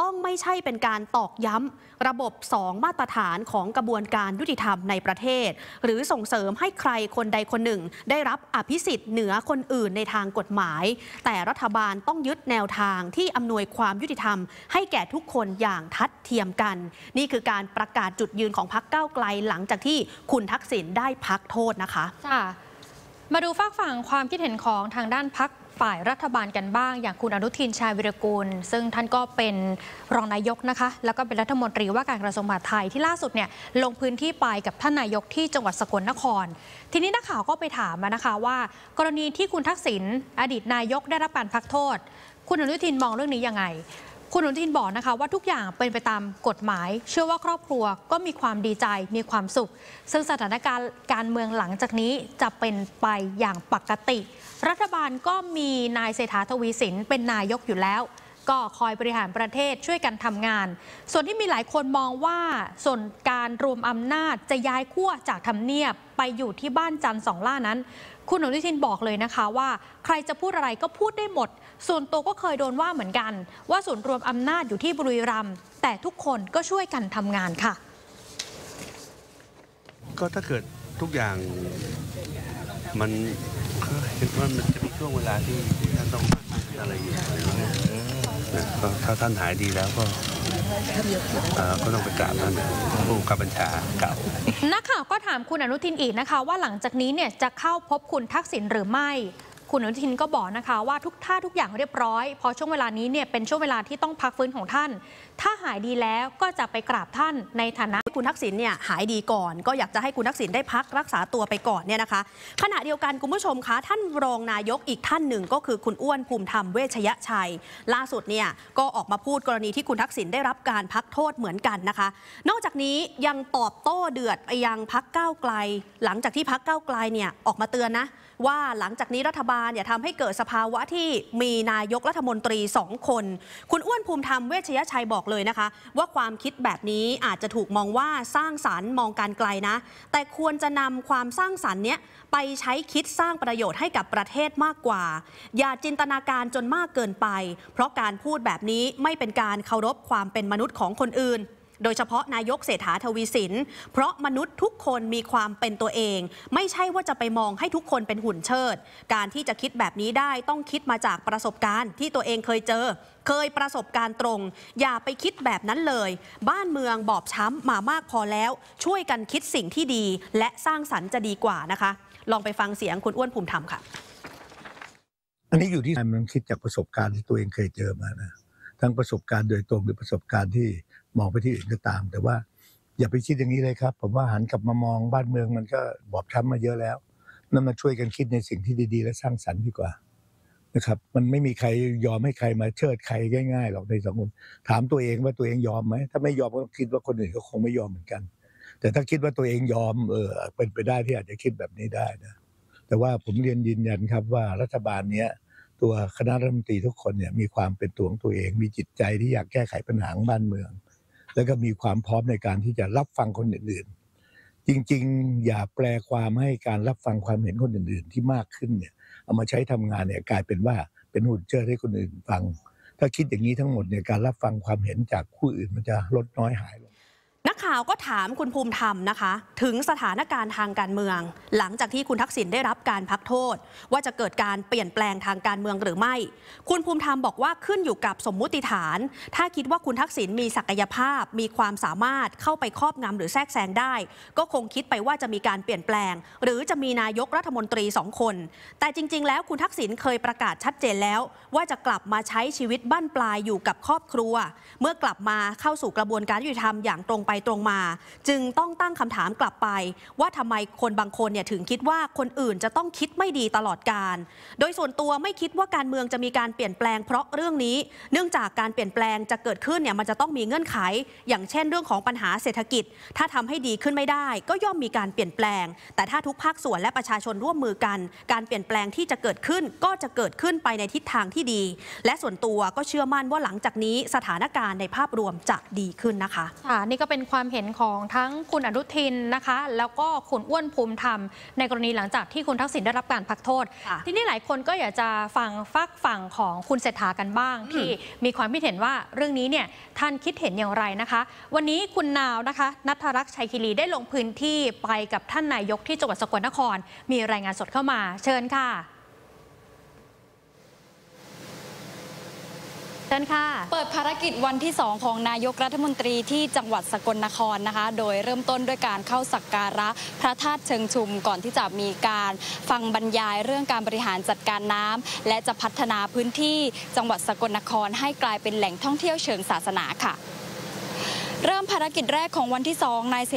ต้องไม่ใช่เป็นการตอกย้ำระบบ2มาตรฐานของกระบวนการยุติธรรมในประเทศหรือส่งเสริมให้ใครคนใดคนหนึ่งได้รับอภิสิทธิ์เหนือคนอื่นในทางกฎหมายแต่รัฐบาลต้องยึดแนวทางที่อำนวยความยุติธรรมให้แก่ทุกคนอย่างทัดเทียมกันนี่คือการประกาศจุดยืนของพรรคก้าวไกลหลังจากที่คุณทักษิณได้พักโทษนะคะมาดูฝากฝั่งความคิดเห็นของทางด้านพรรคฝ่ายรัฐบาลกันบ้างอย่างคุณอนุทินชาญวิรากูลซึ่งท่านก็เป็นรองนายกนะคะแล้วก็เป็นรัฐมนตรีว่าการกระทรวงมหาดไทยที่ล่าสุดเนี่ยลงพื้นที่ไปกับท่านนายกที่จังหวัดสกลนครทีนี้นักข่าวก็ไปถามมานะคะว่ากรณีที่คุณทักษิณอดีตนายกได้รับการพักโทษคุณอนุทินมองเรื่องนี้ยังไงคุณอนุทินบอกนะคะว่าทุกอย่างเป็นไปตามกฎหมายเชื่อว่าครอบครัวก็มีความดีใจมีความสุขซึ่งสถานการณ์การเมืองหลังจากนี้จะเป็นไปอย่างปกติรัฐบาลก็มีนายเศรษฐาทวีสินเป็นนายกอยู่แล้วก็คอยบริหารประเทศช่วยกันทำงานส่วนที่มีหลายคนมองว่าส่วนการรวมอำนาจจะย้ายขั้วจากทำเนียบไปอยู่ที่บ้านจันทร์สองล่านั้นคุณอนุทินบอกเลยนะคะว่าใครจะพูดอะไรก็พูดได้หมดส่วนตัวก็เคยโดนว่าเหมือนกันว่าส่วนรวมอำนาจอยู่ที่บุรีรัมย์แต่ทุกคนก็ช่วยกันทำงานค่ะก็ถ้าเกิดทุกอย่างมันเห็นว่ามันจะมีช่วงเวลาที่ท่านต้องอะไรอยู่ถ้าท่านหายดีแล้วก็ต้องไปกราบท่านผู้กำกับบัญชาเก่านักข่าวก็ถามคุณอนุทินอีกนะคะว่าหลังจากนี้เนี่ยจะเข้าพบคุณทักษิณหรือไม่คุณอนุทินก็บอกนะคะว่าทุกอย่างเรียบร้อยพอช่วงเวลานี้เนี่ยเป็นช่วงเวลาที่ต้องพักฟื้นของท่านถ้าหายดีแล้วก็จะไปกราบท่านในฐานะคุณทักษิณเนี่ยหายดีก่อนก็อยากจะให้คุณทักษิณได้พักรักษาตัวไปก่อนเนี่ยนะคะขณะเดียวกันคุณผู้ชมคะท่านรองนายกอีกท่านหนึ่งก็คือคุณอ้วนภูมิธรรมเวชยชัยล่าสุดเนี่ยก็ออกมาพูดกรณีที่คุณทักษิณได้รับการพักโทษเหมือนกันนะคะนอกจากนี้ยังตอบโต้เดือดไปยังพรรคก้าวไกลหลังจากที่พรรคก้าวไกลเนี่ยออกมาเตือนนะว่าหลังจากนี้รัฐบาลอย่าทำให้เกิดสภาวะที่มีนายกรัฐมนตรี2 คนคุณอ้วนภูมิธรรมเวชยชัยบอกเลยนะคะว่าความคิดแบบนี้อาจจะถูกมองว่า ว่าสร้างสรรค์มองการไกลนะแต่ควรจะนำความสร้างสรรค์เนี้ยไปใช้คิดสร้างประโยชน์ให้กับประเทศมากกว่าอย่าจินตนาการจนมากเกินไปเพราะการพูดแบบนี้ไม่เป็นการเคารพความเป็นมนุษย์ของคนอื่นโดยเฉพาะนายกเศรษฐาทวีสินเพราะมนุษย์ทุกคนมีความเป็นตัวเองไม่ใช่ว่าจะไปมองให้ทุกคนเป็นหุ่นเชิดการที่จะคิดแบบนี้ได้ต้องคิดมาจากประสบการณ์ที่ตัวเองเคยเจอเคยประสบการณ์ตรงอย่าไปคิดแบบนั้นเลยบ้านเมืองบอบช้ำมามากพอแล้วช่วยกันคิดสิ่งที่ดีและสร้างสรรค์จะดีกว่านะคะลองไปฟังเสียงคุณอ้วนภูมิธรรมค่ะอันนี้อยู่ที่มันคิดจากประสบการณ์ที่ตัวเองเคยเจอมานะทั้งประสบการณ์โดยตรงหรือประสบการณ์ที่มองไปที่อื่นก็ตามแต่ว่าอย่าไปคิดอย่างนี้เลยครับผมว่าหันกลับมามองบ้านเมืองมันก็บอบช้ำมาเยอะแล้วนั่นมาช่วยกันคิดในสิ่งที่ดีๆและสร้างสรรค์ดีกว่านะครับมันไม่มีใครยอมให้ใครมาเชิดใครง่ายๆหรอกในสังคมถามตัวเองว่าตัวเองยอมไหมถ้าไม่ยอมก็คิดว่าคนอื่นก็คงไม่ยอมเหมือนกันแต่ถ้าคิดว่าตัวเองยอมเป็นไปได้ที่อาจจะคิดแบบนี้ได้นะแต่ว่าผมเรียนยืนยันครับว่ารัฐบาลเนี้ยตัวคณะรัฐมนตรีทุกคนเนี่ยมีความเป็นตัวของตัวเองมีจิตใจที่อยากแก้ไขปัญหาของบ้านเมืองแล้วก็มีความพร้อมในการที่จะรับฟังคนอื่นๆจริงๆอย่าแปลความให้การรับฟังความเห็นคนอื่นๆที่มากขึ้นเนี่ยเอามาใช้ทำงานเนี่ยกลายเป็นว่าเป็นหุ่นเชิดให้คนอื่นฟังถ้าคิดอย่างนี้ทั้งหมดเนี่ยการรับฟังความเห็นจากผู้อื่นมันจะลดน้อยหายลงนักข่าวก็ถามคุณภูมิธรรมนะคะถึงสถานการณ์ทางการเมืองหลังจากที่คุณทักษิณได้รับการพักโทษว่าจะเกิดการเปลี่ยนแปลงทางการเมืองหรือไม่คุณภูมิธรรมบอกว่าขึ้นอยู่กับสมมุติฐานถ้าคิดว่าคุณทักษิณมีศักยภาพมีความสามารถเข้าไปครอบงำหรือแทรกแซงได้ก็คงคิดไปว่าจะมีการเปลี่ยนแปลงหรือจะมีนายกรัฐมนตรี2คนแต่จริงๆแล้วคุณทักษิณเคยประกาศชัดเจนแล้วว่าจะกลับมาใช้ชีวิตบั้นปลายอยู่กับครอบครัวเมื่อกลับมาเข้าสู่กระบวนการยุติธรรมอย่างตรงไปตรงมาจึงต้องตั้งคำถามกลับไปว่าทำไมคนบางคนเนี่ยถึงคิดว่าคนอื่นจะต้องคิดไม่ดีตลอดการโดยส่วนตัวไม่คิดว่าการเมืองจะมีการเปลี่ยนแปลงเพราะเรื่องนี้เนื่องจากการเปลี่ยนแปลงจะเกิดขึ้นเนี่ยมันจะต้องมีเงื่อนไขอย่างเช่นเรื่องของปัญหาเศรษฐกิจถ้าทำให้ดีขึ้นไม่ได้ก็ย่อมมีการเปลี่ยนแปลงแต่ถ้าทุกภาคส่วนและประชาชนร่วมมือกันการเปลี่ยนแปลงที่จะเกิดขึ้นก็จะเกิดขึ้นไปในทิศทางที่ดีและส่วนตัวก็เชื่อมั่นว่าหลังจากนี้สถานการณ์ในภาพรวมจะดีขึ้นนะคะนี่ก็เป็นความเห็นของทั้งคุณอนุทินนะคะแล้วก็คุณอ้วนภูมิธรรมในกรณีหลังจากที่คุณทักษิณได้รับการพักโทษทีนี้หลายคนก็อยากจะฟังฝักฝั่งของคุณเศรษฐากันบ้างที่มีความคิดเห็นว่าเรื่องนี้เนี่ยท่านคิดเห็นอย่างไรนะคะวันนี้คุณนาวนะคะณัฐรักษ์ชัยคีรีได้ลงพื้นที่ไปกับท่านนายกที่จังหวัดสกลนครมีรายงานสดเข้ามาเชิญค่ะเปิดภารกิจวันที่2ของนายกรัฐมนตรีที่จังหวัดสกลนครนะคะโดยเริ่มต้นด้วยการเข้าสักการะพระธาตุเชิงชุมก่อนที่จะมีการฟังบรรยายเรื่องการบริหารจัดการน้ำและจะพัฒนาพื้นที่จังหวัดสกลนครให้กลายเป็นแหล่งท่องเที่ยวเชิงศาสนาค่ะเริ่มภารกิจแรกของวันที่2นายเศ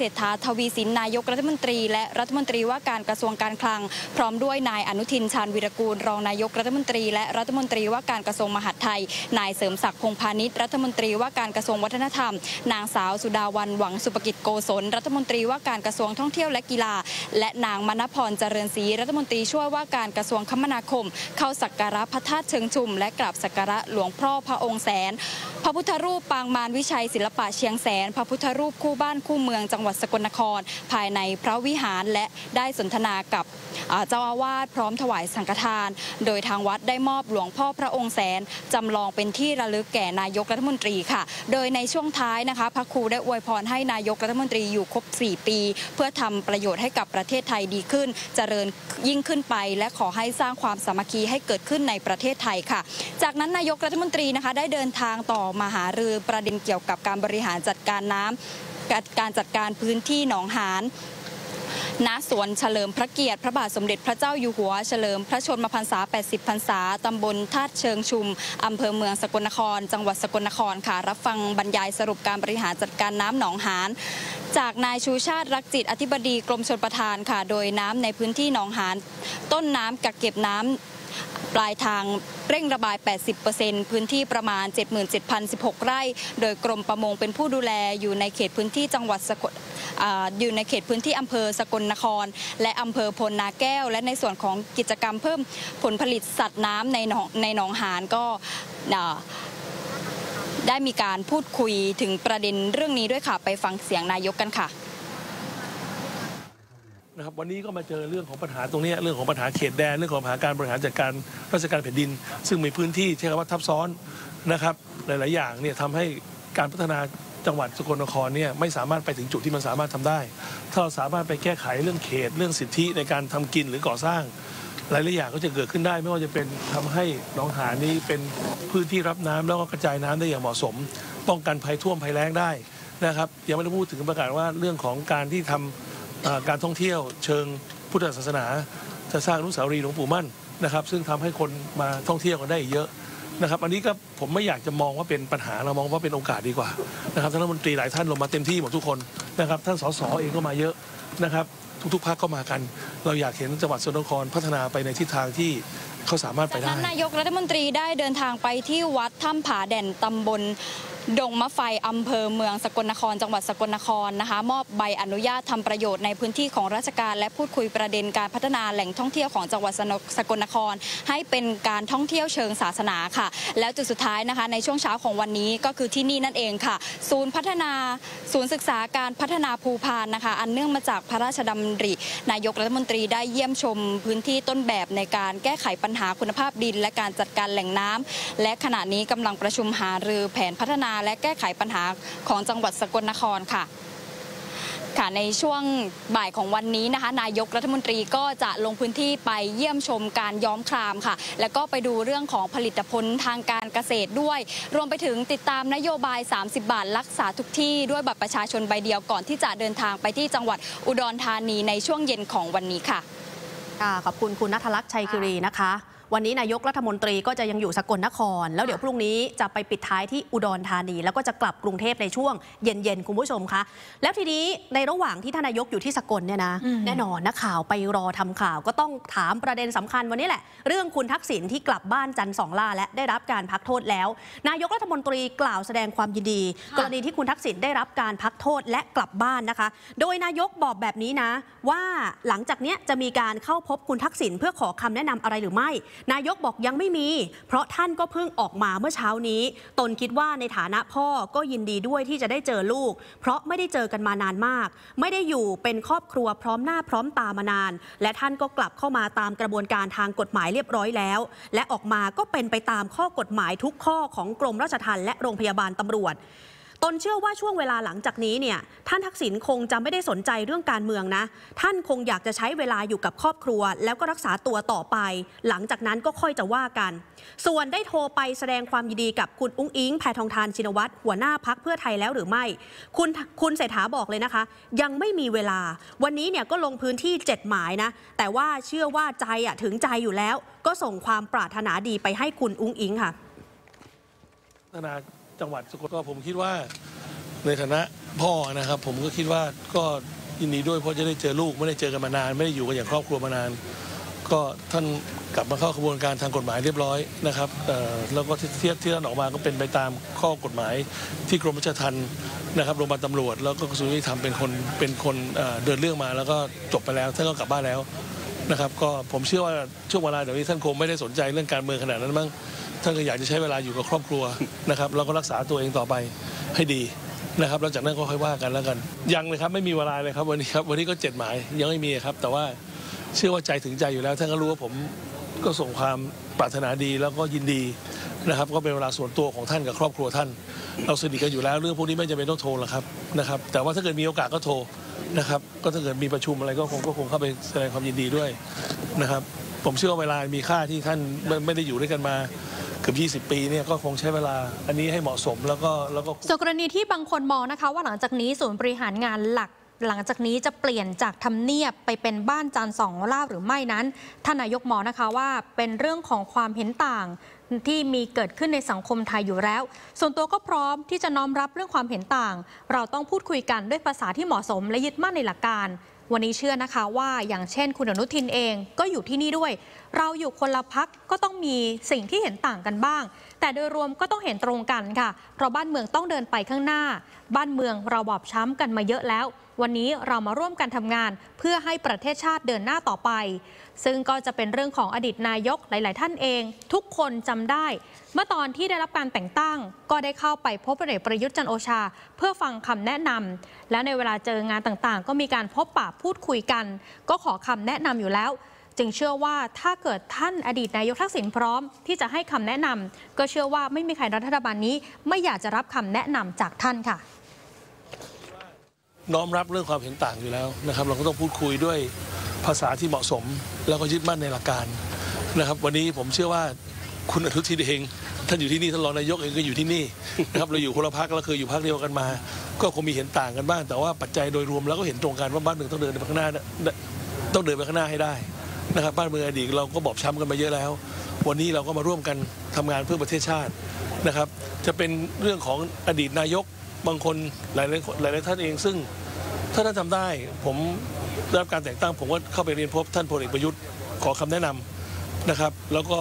รษฐาทวีสินนายกรัฐมนตรีและรัฐมนตรีว่าการกระทรวงการคลังพร้อมด้วยนายอนุทินชาญวิรกูลรองนายกรัฐมนตรีและรัฐมนตรีว่าการกระทรวงมหาดไทยนายเสริมศักดิ์พงษ์พาณิชรัฐมนตรีว่าการกระทรวงวัฒนธรรมนางสาวสุดาวันหวังสุภกิจโกศลรัฐมนตรีว่าการกระทรวงท่องเที่ยวและกีฬาและนางมณพรเจริญศรีรัฐมนตรีช่วยว่าการกระทรวงคมนาคมเข้าสักการะพระธาตุเชิงชุมและกราบสักการะหลวงพ่อพระองค์แสนพระพุทธรูปปางมารวิชัยศิลปะเชียงแสนพระพุทธรูปคู่บ้านคู่เมืองจังหวัดสกลนครภายในพระวิหารและได้สนทนากับเจ้าอาวาสพร้อมถวายสังฆทานโดยทางวัดได้มอบหลวงพ่อพระองค์แสนจำลองเป็นที่ระลึกแก่นายกรัฐมนตรีค่ะโดยในช่วงท้ายนะคะพระครูได้อวยพรให้นายกรัฐมนตรีอยู่ครบ4ปีเพื่อทำประโยชน์ให้กับประเทศไทยดีขึ้นเจริญยิ่งขึ้นไปและขอให้สร้างความสามัคคีให้เกิดขึ้นในประเทศไทยค่ะจากนั้นนายกรัฐมนตรีนะคะได้เดินทางต่อมาหารือประเด็นเกี่ยวกับการบริหารจัดการน้ำการจัดการพื้นที่หนองหานณสวนเฉลิมพระเกียรติพระบาทสมเด็จพระเจ้าอยู่หัวเฉลิมพระชนมพรรษา80พรรษาตำบลธาตุเชิงชุมอำเภอเมืองสกลนครจังหวัดสกลนครค่ะรับฟังบรรยายสรุปการบริหารจัดการน้ำหนองหานจากนายชูชาติรักจิตอธิบดีกรมชลประทานค่ะโดยน้ำในพื้นที่หนองหานต้นน้ำกักเก็บน้ำปลายทางเร่งระบาย 80% พื้นที่ประมาณ 77,016 ไร่โดยกรมประมงเป็นผู้ดูแลอยู่ในเขตพื้นที่จังหวัดอยู่ในเขตพื้นที่อำเภอสกลนครและอำเภอพลนาแก้วและในส่วนของกิจกรรมเพิ่มผลผลิตสัตว์น้ำในหนองหานก็ ได้มีการพูดคุยถึงประเด็นเรื่องนี้ด้วยค่ะไปฟังเสียงนายกกันค่ะนะครับวันนี้ก็มาเจอเรื่องของปัญหาตรงนี้เรื่องของปัญหาเขตแดนเรื่องของปัญหาการบริหารจัดการราชการแผ่นดินซึ่งมีพื้นที่ใช้คำว่าทับซ้อนนะครับหลายๆอย่างเนี่ยทำให้การพัฒนาจังหวัดสกลนครเนี่ยไม่สามารถไปถึงจุดที่มันสามารถทำได้ถ้าเราสามารถไปแก้ไขเรื่องเขตเรื่องสิทธิในการทำกินหรือก่อสร้างหลายๆอย่างก็จะเกิดขึ้นได้ไม่ว่าจะเป็นทำให้หนองหานี้เป็นพื้นที่รับน้ำแล้วก็กระจายน้ำได้อย่างเหมาะสมป้องกันภัยท่วมภัยแล้งได้นะครับยังไม่ได้พูดถึงประกาศว่าเรื่องของการที่ทำการท่องเที่ยวเชิงพุทธศาสนาจะสร้างอนุสาวรีย์หลวงปู่มั่นนะครับซึ่งทำให้คนมาท่องเที่ยวกันได้เยอะนะครับอันนี้ก็ผมไม่อยากจะมองว่าเป็นปัญหาเรามองว่าเป็นโอกาสดีกว่านะครับท่านรัฐมนตรีหลายท่านลงมาเต็มที่หมดทุกคนนะครับท่านสสเองก็มาเยอะนะครับทุกๆภาคก็มากันเราอยากเห็นจังหวัดสกลนครพัฒนาไปในทิศทางที่เขาสามารถไปได้นายกรัฐมนตรีได้เดินทางไปที่วัดถ้ำผาแด่นตำบลดงมะไฟอำเภอเมืองสกลนครจังหวัดสกลนครนะคะมอบใบอนุญาตทำประโยชน์ในพื้นที่ของราชการและพูดคุยประเด็นการพัฒนาแหล่งท่องเที่ยวของจังหวัดสกลนครให้เป็นการท่องเที่ยวเชิงศาสนาค่ะแล้วจุดสุดท้ายนะคะในช่วงเช้าของวันนี้ก็คือที่นี่นั่นเองค่ะศูนย์ศึกษาการพัฒนาภูพานนะคะอันเนื่องมาจากพระราชดำรินายกรัฐมนตรีได้เยี่ยมชมพื้นที่ต้นแบบในการแก้ไขปัญหาคุณภาพดินและการจัดการแหล่งน้ำและขณะนี้กำลังประชุมหารือแผนพัฒนาและแก้ไขปัญหาของจังหวัดสกลนครค่ะในช่วงบ่ายของวันนี้นะคะนายกรัฐมนตรีก็จะลงพื้นที่ไปเยี่ยมชมการย้อมครามค่ะแล้วก็ไปดูเรื่องของผลิตผลทางการเกษตรด้วยรวมไปถึงติดตามนโยบาย30บาทรักษาทุกที่ด้วยบัตรประชาชนใบเดียวก่อนที่จะเดินทางไปที่จังหวัดอุดรธานีในช่วงเย็นของวันนี้ค่ะขอบคุณคุณณัฐลักษณ์ชัยคิรีนะคะวันนี้นายกรัฐมนตรีก็จะยังอยู่สกลนครแล้วเดี๋ยวพรุ่งนี้จะไปปิดท้ายที่อุดรธานีแล้วก็จะกลับกรุงเทพในช่วงเย็นๆคุณผู้ชมคะแล้วทีนี้ในระหว่างที่ท่านนายกอยู่ที่สกลเนี่ยนะแน่นอนนักข่าวไปรอทำข่าวก็ต้องถามประเด็นสำคัญวันนี้แหละเรื่องคุณทักษิณที่กลับบ้านจันทร์สองล่าและได้รับการพักโทษแล้วนายกรัฐมนตรีกล่าวแสดงความยินดีกรณีที่คุณทักษิณได้รับการพักโทษและกลับบ้านนะคะโดยนายกบอกแบบนี้นะว่าหลังจากนี้จะมีการเข้าพบคุณทักษิณเพื่อขอคำแนะนำอะไรหรือไม่นายกบอกยังไม่มีเพราะท่านก็เพิ่งออกมาเมื่อเช้านี้ตนคิดว่าในฐานะพ่อก็ยินดีด้วยที่จะได้เจอลูกเพราะไม่ได้เจอกันมานานมากไม่ได้อยู่เป็นครอบครัวพร้อมหน้าพร้อมตามานานและท่านก็กลับเข้ามาตามกระบวนการทางกฎหมายเรียบร้อยแล้วและออกมาก็เป็นไปตามข้อกฎหมายทุกข้อของกรมราชทัณฑ์และโรงพยาบาลตำรวจตนเชื่อว่าช่วงเวลาหลังจากนี้เนี่ยท่านทักษิณคงจะไม่ได้สนใจเรื่องการเมืองนะท่านคงอยากจะใช้เวลาอยู่กับครอบครัวแล้วก็รักษาตัวต่อไปหลังจากนั้นก็ค่อยจะว่ากันส่วนได้โทรไปแสดงความยินดีกับคุณอุ๊งอิ๊งแพทองธารชินวัตรหัวหน้าพรรคเพื่อไทยแล้วหรือไม่คุณเศรษฐาบอกเลยนะคะยังไม่มีเวลาวันนี้เนี่ยก็ลงพื้นที่7หมายนะแต่ว่าเชื่อว่าใจถึงใจอยู่แล้วก็ส่งความปรารถนาดีไปให้คุณอุ๊งอิ๊งค่ะจังหวัดสกลก็ผมคิดว่าในฐานะพ่อนะครับผมก็คิดว่าก็ยินดีด้วยเพราะจะได้เจอลูกไม่ได้เจอกันมานานไม่ได้อยู่กันอย่างครอบครัวมานานก็ท่านกลับมาเข้ากระบวนการทางกฎหมายเรียบร้อยนะครับแล้วก็ที่ท่านออกมาก็เป็นไปตามข้อกฎหมายที่กรมราชทัณฑ์นะครับโรงพยาบาลตำรวจแล้วก็กระทรวงยุติธรรมเป็นคนเดินเรื่องมาแล้วก็จบไปแล้วท่านก็กลับบ้านแล้วนะครับก็ผมเชื่อว่าช่วงเวลาเดี๋ยวนี้ท่านคงไม่ได้สนใจเรื่องการเมืองขนาดนั้นมั้งท่านก็อยากจะใช้เวลาอยู่กับครอบครัวนะครับแล้วก็รักษาตัวเองต่อไปให้ดีนะครับแล้วจากนั้นก็ค่อยว่ากันแล้วกันยังเลยครับไม่มีเวลาเลยครับวันนี้ครับวันนี้ก็7หมายยังไม่มีครับแต่ว่าเชื่อว่าใจถึงใจอยู่แล้วท่านก็รู้ว่าผมก็ส่งความปรารถนาดีแล้วก็ยินดีนะครับก็เป็นเวลาส่วนตัวของท่านกับครอบครัวท่านเราสนิทกันอยู่แล้วเรื่องพวกนี้ไม่จำเป็นต้องโทรหรอกครับนะครับแต่ว่าถ้าเกิดมีโอกาสก็โทรนะครับก็ถ้าเกิดมีประชุมอะไรก็คงเข้าไปแสดงความยินดีด้วยนะครับผมเชื่อว่าเวลามีค่าที่ท่านไม่ได้อยู่ด้วยกันมาเกือบ20 ปีเนี่ยก็คงใช้เวลาอันนี้ให้เหมาะสมแล้วก็ส่วนกรณีที่บางคนมองนะคะว่าหลังจากนี้ศูนย์บริหารงานหลักหลังจากนี้จะเปลี่ยนจากทำเนียบไปเป็นบ้านจันทร์สองล่าหรือไม่นั้นท่านนายกมองนะคะว่าเป็นเรื่องของความเห็นต่างที่มีเกิดขึ้นในสังคมไทยอยู่แล้วส่วนตัวก็พร้อมที่จะน้อมรับเรื่องความเห็นต่างเราต้องพูดคุยกันด้วยภาษาที่เหมาะสมและยึดมั่นในหลักการวันนี้เชื่อนะคะว่าอย่างเช่นคุณอนุทินเองก็อยู่ที่นี่ด้วย เราอยู่คนละพรรคก็ต้องมีสิ่งที่เห็นต่างกันบ้างแต่โดยรวมก็ต้องเห็นตรงกันค่ะเพราะบ้านเมืองต้องเดินไปข้างหน้าบ้านเมืองเราบอบช้ำกันมาเยอะแล้ววันนี้เรามาร่วมกันทำงานเพื่อให้ประเทศชาติเดินหน้าต่อไปซึ่งก็จะเป็นเรื่องของอดีตนายกหลายๆท่านเองทุกคนจำได้เมื่อตอนที่ได้รับการแต่งตั้งก็ได้เข้าไปพบพลเอกประยุทธ์จันทร์โอชาเพื่อฟังคำแนะนำและในเวลาเจองานต่างๆก็มีการพบปะพูดคุยกันก็ขอคำแนะนำอยู่แล้วจึงเชื่อว่าถ้าเกิดท่านอดีตนายกทักษิณพร้อมที่จะให้คำแนะนำก็เชื่อว่าไม่มีใครรัฐบาลนี้ไม่อยากจะรับคำแนะนำจากท่านค่ะน้อมรับเรื่องความเห็นต่างอยู่แล้วนะครับเราก็ต้องพูดคุยด้วยภาษาที่เหมาะสมแล้วก็ยึดมั่นในหลักการนะครับวันนี้ผมเชื่อว่าคุณอนุทินเองท่านอยู่ที่นี่ท่านรองนายกเองก็อยู่ที่นี่นะครับเราอยู่คนละพรรคแล้วเคยอยู่พรรคเดียวกันมาก็คงมีเห็นต่างกันบ้างแต่ว่าปัจจัยโดยรวมแล้วก็เห็นตรงกันว่าบ้านเมืองต้องเดินไปข้างหน้าต้องเดินไปข้างหน้าให้ได้นะครับบ้านเมืองอดีตเราก็บอบช้ำกันมาเยอะแล้ววันนี้เราก็มาร่วมกันทำงานเพื่อประเทศชาตินะครับจะเป็นเรื่องของอดีตนายกบางคนหลายท่านเองซึ่งถ้าท่านทำได้ผมได้รับการแต่งตั้งผมก็เข้าไปเรียนพบท่านพลเอกประยุทธ์ขอคำแนะนำนะครับแล้วก็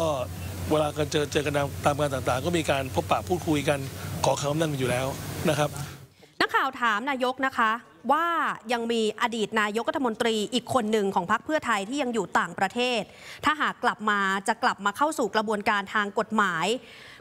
เวลากันเจอกันตามงานต่างๆก็มีการพบปะพูดคุยกันขอคำแนะนำอยู่แล้วนะครับนักข่าวถามนายกนะคะว่ายังมีอดีตนายกรัฐมนตรีอีกคนหนึ่งของพรรคเพื่อไทยที่ยังอยู่ต่างประเทศถ้าหากกลับมาจะกลับมาเข้าสู่กระบวนการทางกฎหมาย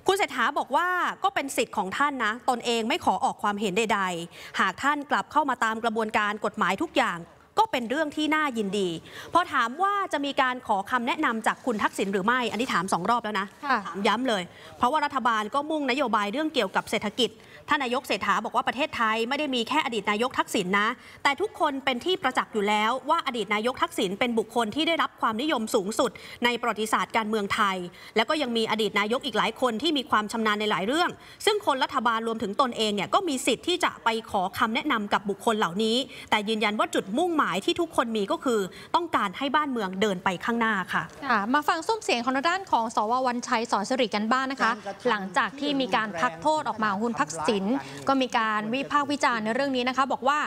คุณเศรษฐาบอกว่าก็เป็นสิทธิ์ของท่านนะตนเองไม่ขอออกความเห็นใดๆหากท่านกลับเข้ามาตามกระบวนการกฎหมายทุกอย่างก็เป็นเรื่องที่น่ายินดีพอถามว่าจะมีการขอคำแนะนำจากคุณทักษิณหรือไม่อันนี้ถาม2 รอบแล้วนะถามย้ำเลยเพราะว่ารัฐบาลก็มุ่งนโยบายเรื่องเกี่ยวกับเศรษฐกิจท่านนายกเศรษฐาบอกว่าประเทศไทยไม่ได้มีแค่อดีตนายกทักษิณนะแต่ทุกคนเป็นที่ประจักษ์อยู่แล้วว่าอดีตนายกทักษิณเป็นบุคคลที่ได้รับความนิยมสูงสุดในประวัติศาสตร์การเมืองไทยแล้วก็ยังมีอดีตนายกอีกหลายคนที่มีความชำนาญในหลายเรื่องซึ่งคนรัฐบาลรวมถึงตนเองเนี่ยก็มีสิทธิ์ที่จะไปขอคำแนะนำกับบุคคลเหล่านี้แต่ยืนยันว่าจุดมุ่งหมายที่ทุกคนมีก็คือต้องการให้บ้านเมืองเดินไปข้างหน้าค่ะมาฟังซุ้มเสียงของด้านของสว.วันชัย สอนสิริกันบ้างนะคะหลังจากที่มีการพักโทษออกมาคุณทักษิณก็มีการวิพากษ์วิจารณ์ในเรื่องนี้นะคะบอกว่า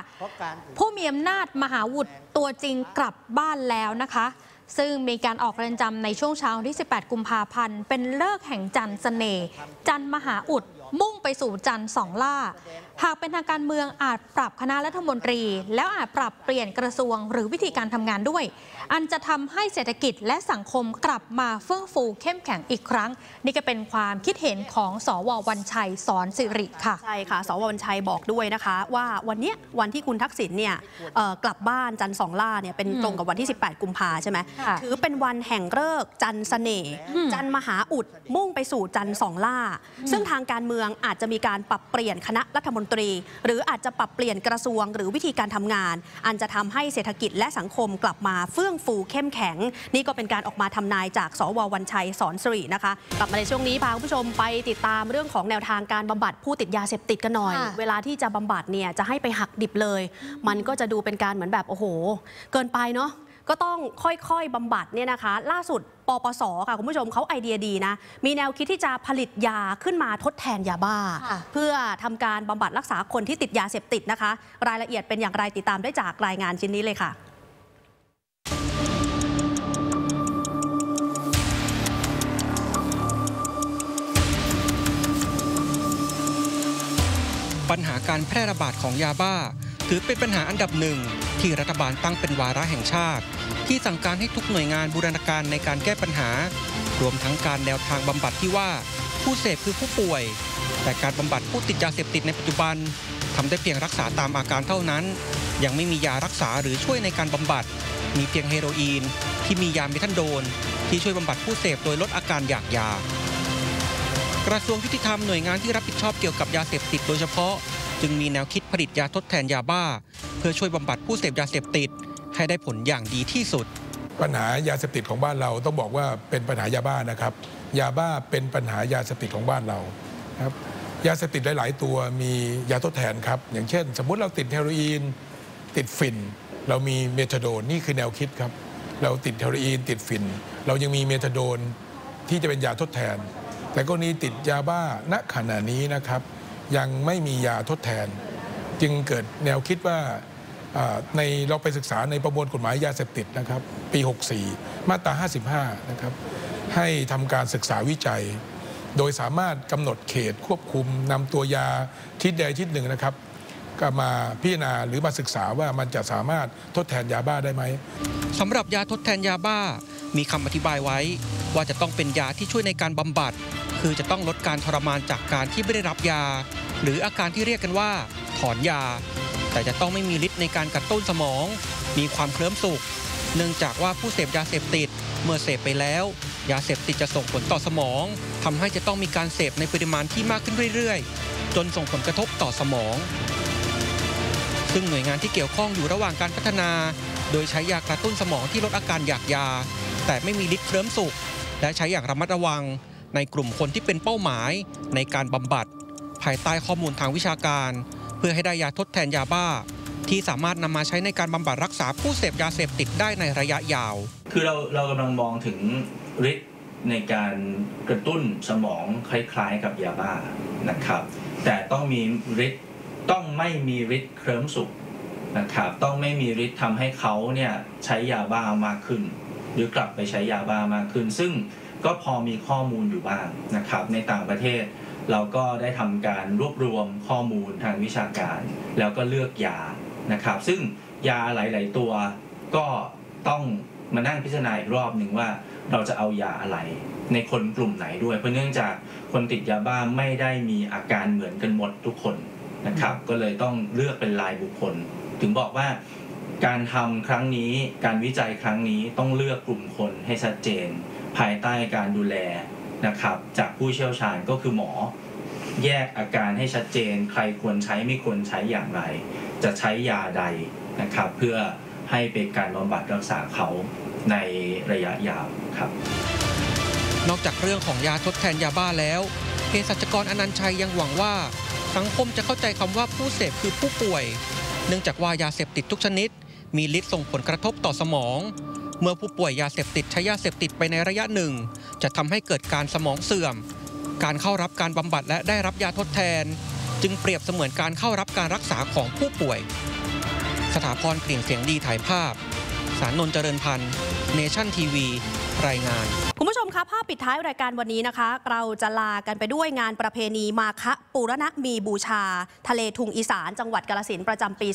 ผู้มีอำนาจมหาวุฒิตัวจริงกลับบ้านแล้วนะคะซึ่งมีการออกเรือนจำในช่วงเช้าที่18กุมภาพันธ์เป็นฤกษ์แห่งจันทร์เสน่ห์จันทร์มหาอุดมุ่งไปสู่จันทร์สองล่าหากเป็นทางการเมืองอาจปรับคณะรัฐมนตรีแล้วอาจปรับเปลี่ยนกระทรวงหรือวิธีการทำงานด้วยอันจะทำให้เศรษฐกิจและสังคมกลับมาเฟื่องฟูเข้มแข็งอีกครั้งนี่ก็เป็นความคิดเห็นของสว.วันชัย สอนสิริค่ะใช่ค่ะสว.วันชัยบอกด้วยนะคะว่าวันนี้วันที่คุณทักษิณเนี่ยกลับบ้านจันทร์สองล่าเนี่ยเป็นตรงกับวันที่18กุมภาใช่ไหมถือเป็นวันแห่งฤกษ์จันทร์เสน่ห์จันทร์มหาอุดมุ่งไปสู่จันทร์สองล่าซึ่งทางการเมืองอาจจะมีการปรับเปลี่ยนคณะรัฐมนตรีหรืออาจจะปรับเปลี่ยนกระทรวงหรือวิธีการทำงานอันจะทำให้เศรษฐกิจและสังคมกลับมาเฟื่องฟูเข้มแข็งนี่ก็เป็นการออกมาทำนายจากสว.วันชัย สอนสิรินะคะกลับมาในช่วงนี้พาคุณผู้ชมไปติดตามเรื่องของแนวทางการบำบัดผู้ติดยาเสพติดกันหน่อยเวลาที่จะบำบัดเนี่ยจะให้ไปหักดิบเลยมันก็จะดูเป็นการเหมือนแบบโอ้โหเกินไปเนาะก็ต้องค่อยๆบำบัดเนี่ยนะคะล่าสุดปปส.ค่ะคุณผู้ชมเขาไอเดียดีนะมีแนวคิดที่จะผลิตยาขึ้นมาทดแทนยาบ้าเพื่อทำการบำบัดรักษาคนที่ติดยาเสพติดนะคะรายละเอียดเป็นอย่างไรติดตามได้จากรายงานชิ้นนี้เลยค่ะปัญหาการแพร่ระบาดของยาบ้าถือเป็นปัญหาอันดับหนึ่งที่รัฐบาลตั้งเป็นวาระแห่งชาติที่สั่งการให้ทุกหน่วยงานบูรณาการในการแก้ปัญหารวมทั้งการแนวทางบำบัดที่ว่าผู้เสพคือผู้ป่วยแต่การบำบัดผู้ติดยาเสพติดในปัจจุบันทำได้เพียงรักษาตามอาการเท่านั้นยังไม่มียารักษาหรือช่วยในการบำบัดมีเพียงเฮโรอีนที่มียาเมทัดโดนที่ช่วยบำบัดผู้เสพโดยลดอาการอยากยากระทรวงยุติธรรมหน่วยงานที่รับผิดชอบเกี่ยวกับยาเสพติดโดยเฉพาะจึงมีแนวคิดผลิตยาทดแทนยาบ้าเพื่อช่วยบำบัดผู้เสพยาเสพติดให้ได้ผลอย่างดีที่สุดปัญหายาเสพติดของบ้านเราต้องบอกว่าเป็นปัญหายาบ้านะครับยาบ้าเป็นปัญหายาเสพติดของบ้านเราครับยาเสพติดหลายๆตัวมียาทดแทนครับอย่างเช่นสมมุติเราติดเฮโรอีนติดฟินเรามีเมทาโดนนี่คือแนวคิดครับเราติดเฮโรอีนติดฟินเรายังมีเมทาโดนที่จะเป็นยาทดแทนแต่กรณีติดยาบ้าณขณะนี้นะครับยังไม่มียาทดแทนจึงเกิดแนวคิดว่า เราไปศึกษาในประมวลกฎหมายยาเสพติดนะครับปี64มาตรา55นะครับให้ทำการศึกษาวิจัยโดยสามารถกำหนดเขตควบคุมนำตัวยาทิศใดทิศหนึ่งนะครับก็มาพิจารณาหรือมาศึกษาว่ามันจะสามารถทดแทนยาบ้าได้ไหมสำหรับยาทดแทนยาบ้ามีคำอธิบายไว้ว่าจะต้องเป็นยาที่ช่วยในการบำบัดคือจะต้องลดการทรมานจากการที่ไม่ได้รับยาหรืออาการที่เรียกกันว่าถอนยาแต่จะต้องไม่มีฤทธิ์ในการกระตุ้นสมองมีความเคลิ้มสุขเนื่องจากว่าผู้เสพยาเสพติดเมื่อเสพไปแล้วยาเสพติดจะส่งผลต่อสมองทำให้จะต้องมีการเสพในปริมาณที่มากขึ้นเรื่อยๆจนส่งผลกระทบต่อสมองซึ่งหน่วยงานที่เกี่ยวข้องอยู่ระหว่างการพัฒนาโดยใช้ยากระตุ้นสมองที่ลดอาการอยากยาแต่ไม่มีฤทธิ์เคลิ้มสุขและใช้อย่างระมัดระวังในกลุ่มคนที่เป็นเป้าหมายในการบำบัดภายใต้ข้อมูลทางวิชาการเพื่อให้ได้ยาทดแทนยาบ้าที่สามารถนำมาใช้ในการบำบัดรักษาผู้เสพยาเสพติดได้ในระยะยาวคือเรากำลังมองถึงฤทธิ์ในการกระตุ้นสมองคล้ายๆกับยาบ้านะครับแต่ต้องมีฤทธิ์ต้องไม่มีฤทธิ์เคลิ้มสุขนะครับต้องไม่มีฤทธิ์ทำให้เขาเนี่ยใช้ยาบ้ามากขึ้นหรือกลับไปใช้ยาบ้ามากขึ้นซึ่งก็พอมีข้อมูลอยู่บ้างนะครับในต่างประเทศเราก็ได้ทำการรวบรวมข้อมูลทางวิชาการแล้วก็เลือกยานะครับซึ่งยาหลายๆตัวก็ต้องมานั่งพิจารณาอีกรอบหนึ่งว่าเราจะเอายาอะไรในคนกลุ่มไหนด้วยเพราะเนื่องจากคนติดยาบ้าไม่ได้มีอาการเหมือนกันหมดทุกคนนะครับก็เลยต้องเลือกเป็นรายบุคคลถึงบอกว่าการทำครั้งนี้การวิจัยครั้งนี้ต้องเลือกกลุ่มคนให้ชัดเจนภายใต้การดูแลนะครับจากผู้เชี่ยวชาญก็คือหมอแยกอาการให้ชัดเจนใครควรใช้ไม่ควรใช้อย่างไรจะใช้ยาใดนะครับเพื่อให้เป็นการบำบัดรักษาเขาในระยะยาวครับนอกจากเรื่องของยาทดแทนยาบ้าแล้วเภสัชกรอนันต์ชัยยังหวังว่าสังคมจะเข้าใจคำว่าผู้เสพคือผู้ป่วยเนื่องจากว่ายาเสพติดทุกชนิดมีฤทธิ์ส่งผลกระทบต่อสมองเมื่อผู้ป่วยยาเสพติดใช้ยาเสพติดไปในระยะหนึ่งจะทำให้เกิดการสมองเสื่อมการเข้ารับการบำบัดและได้รับยาทดแทนจึงเปรียบเสมือนการเข้ารับการรักษาของผู้ป่วยสถาพร กลิ่นเสียงดีถ่ายภาพสารนนท์เจริญพันธ์เนชั่นทีวีรายงานคุณผู้ชมคะภาพปิดท้ายรายการวันนี้นะคะเราจะลากันไปด้วยงานประเพณีมาฆปูรณะมีบูชาทะเลทุงอีสานจังหวัดกาฬสินธุ์ประจำปี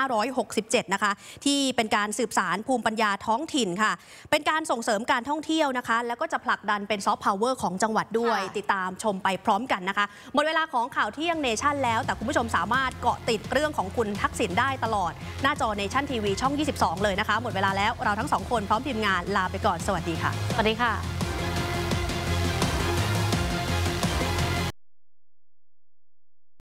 2567นะคะที่เป็นการสืบสารภูมิปัญญาท้องถิ่นค่ะเป็นการส่งเสริมการท่องเที่ยวนะคะแล้วก็จะผลักดันเป็นซอฟต์พาวเวอร์ของจังหวัดด้วยติดตามชมไปพร้อมกันนะคะหมดเวลาของข่าวเที่ยงเนชั่นแล้วแต่คุณผู้ชมสามารถเกาะติดเรื่องของคุณทักษิณได้ตลอดหน้าจอเนชั่นทีวีช่อง22เลยนะคะหมดเวลาแล้วเราทั้ง2คนพร้อมทีมงานลาไปก่อนสวัสดีค่ะสวัสดีค่ะ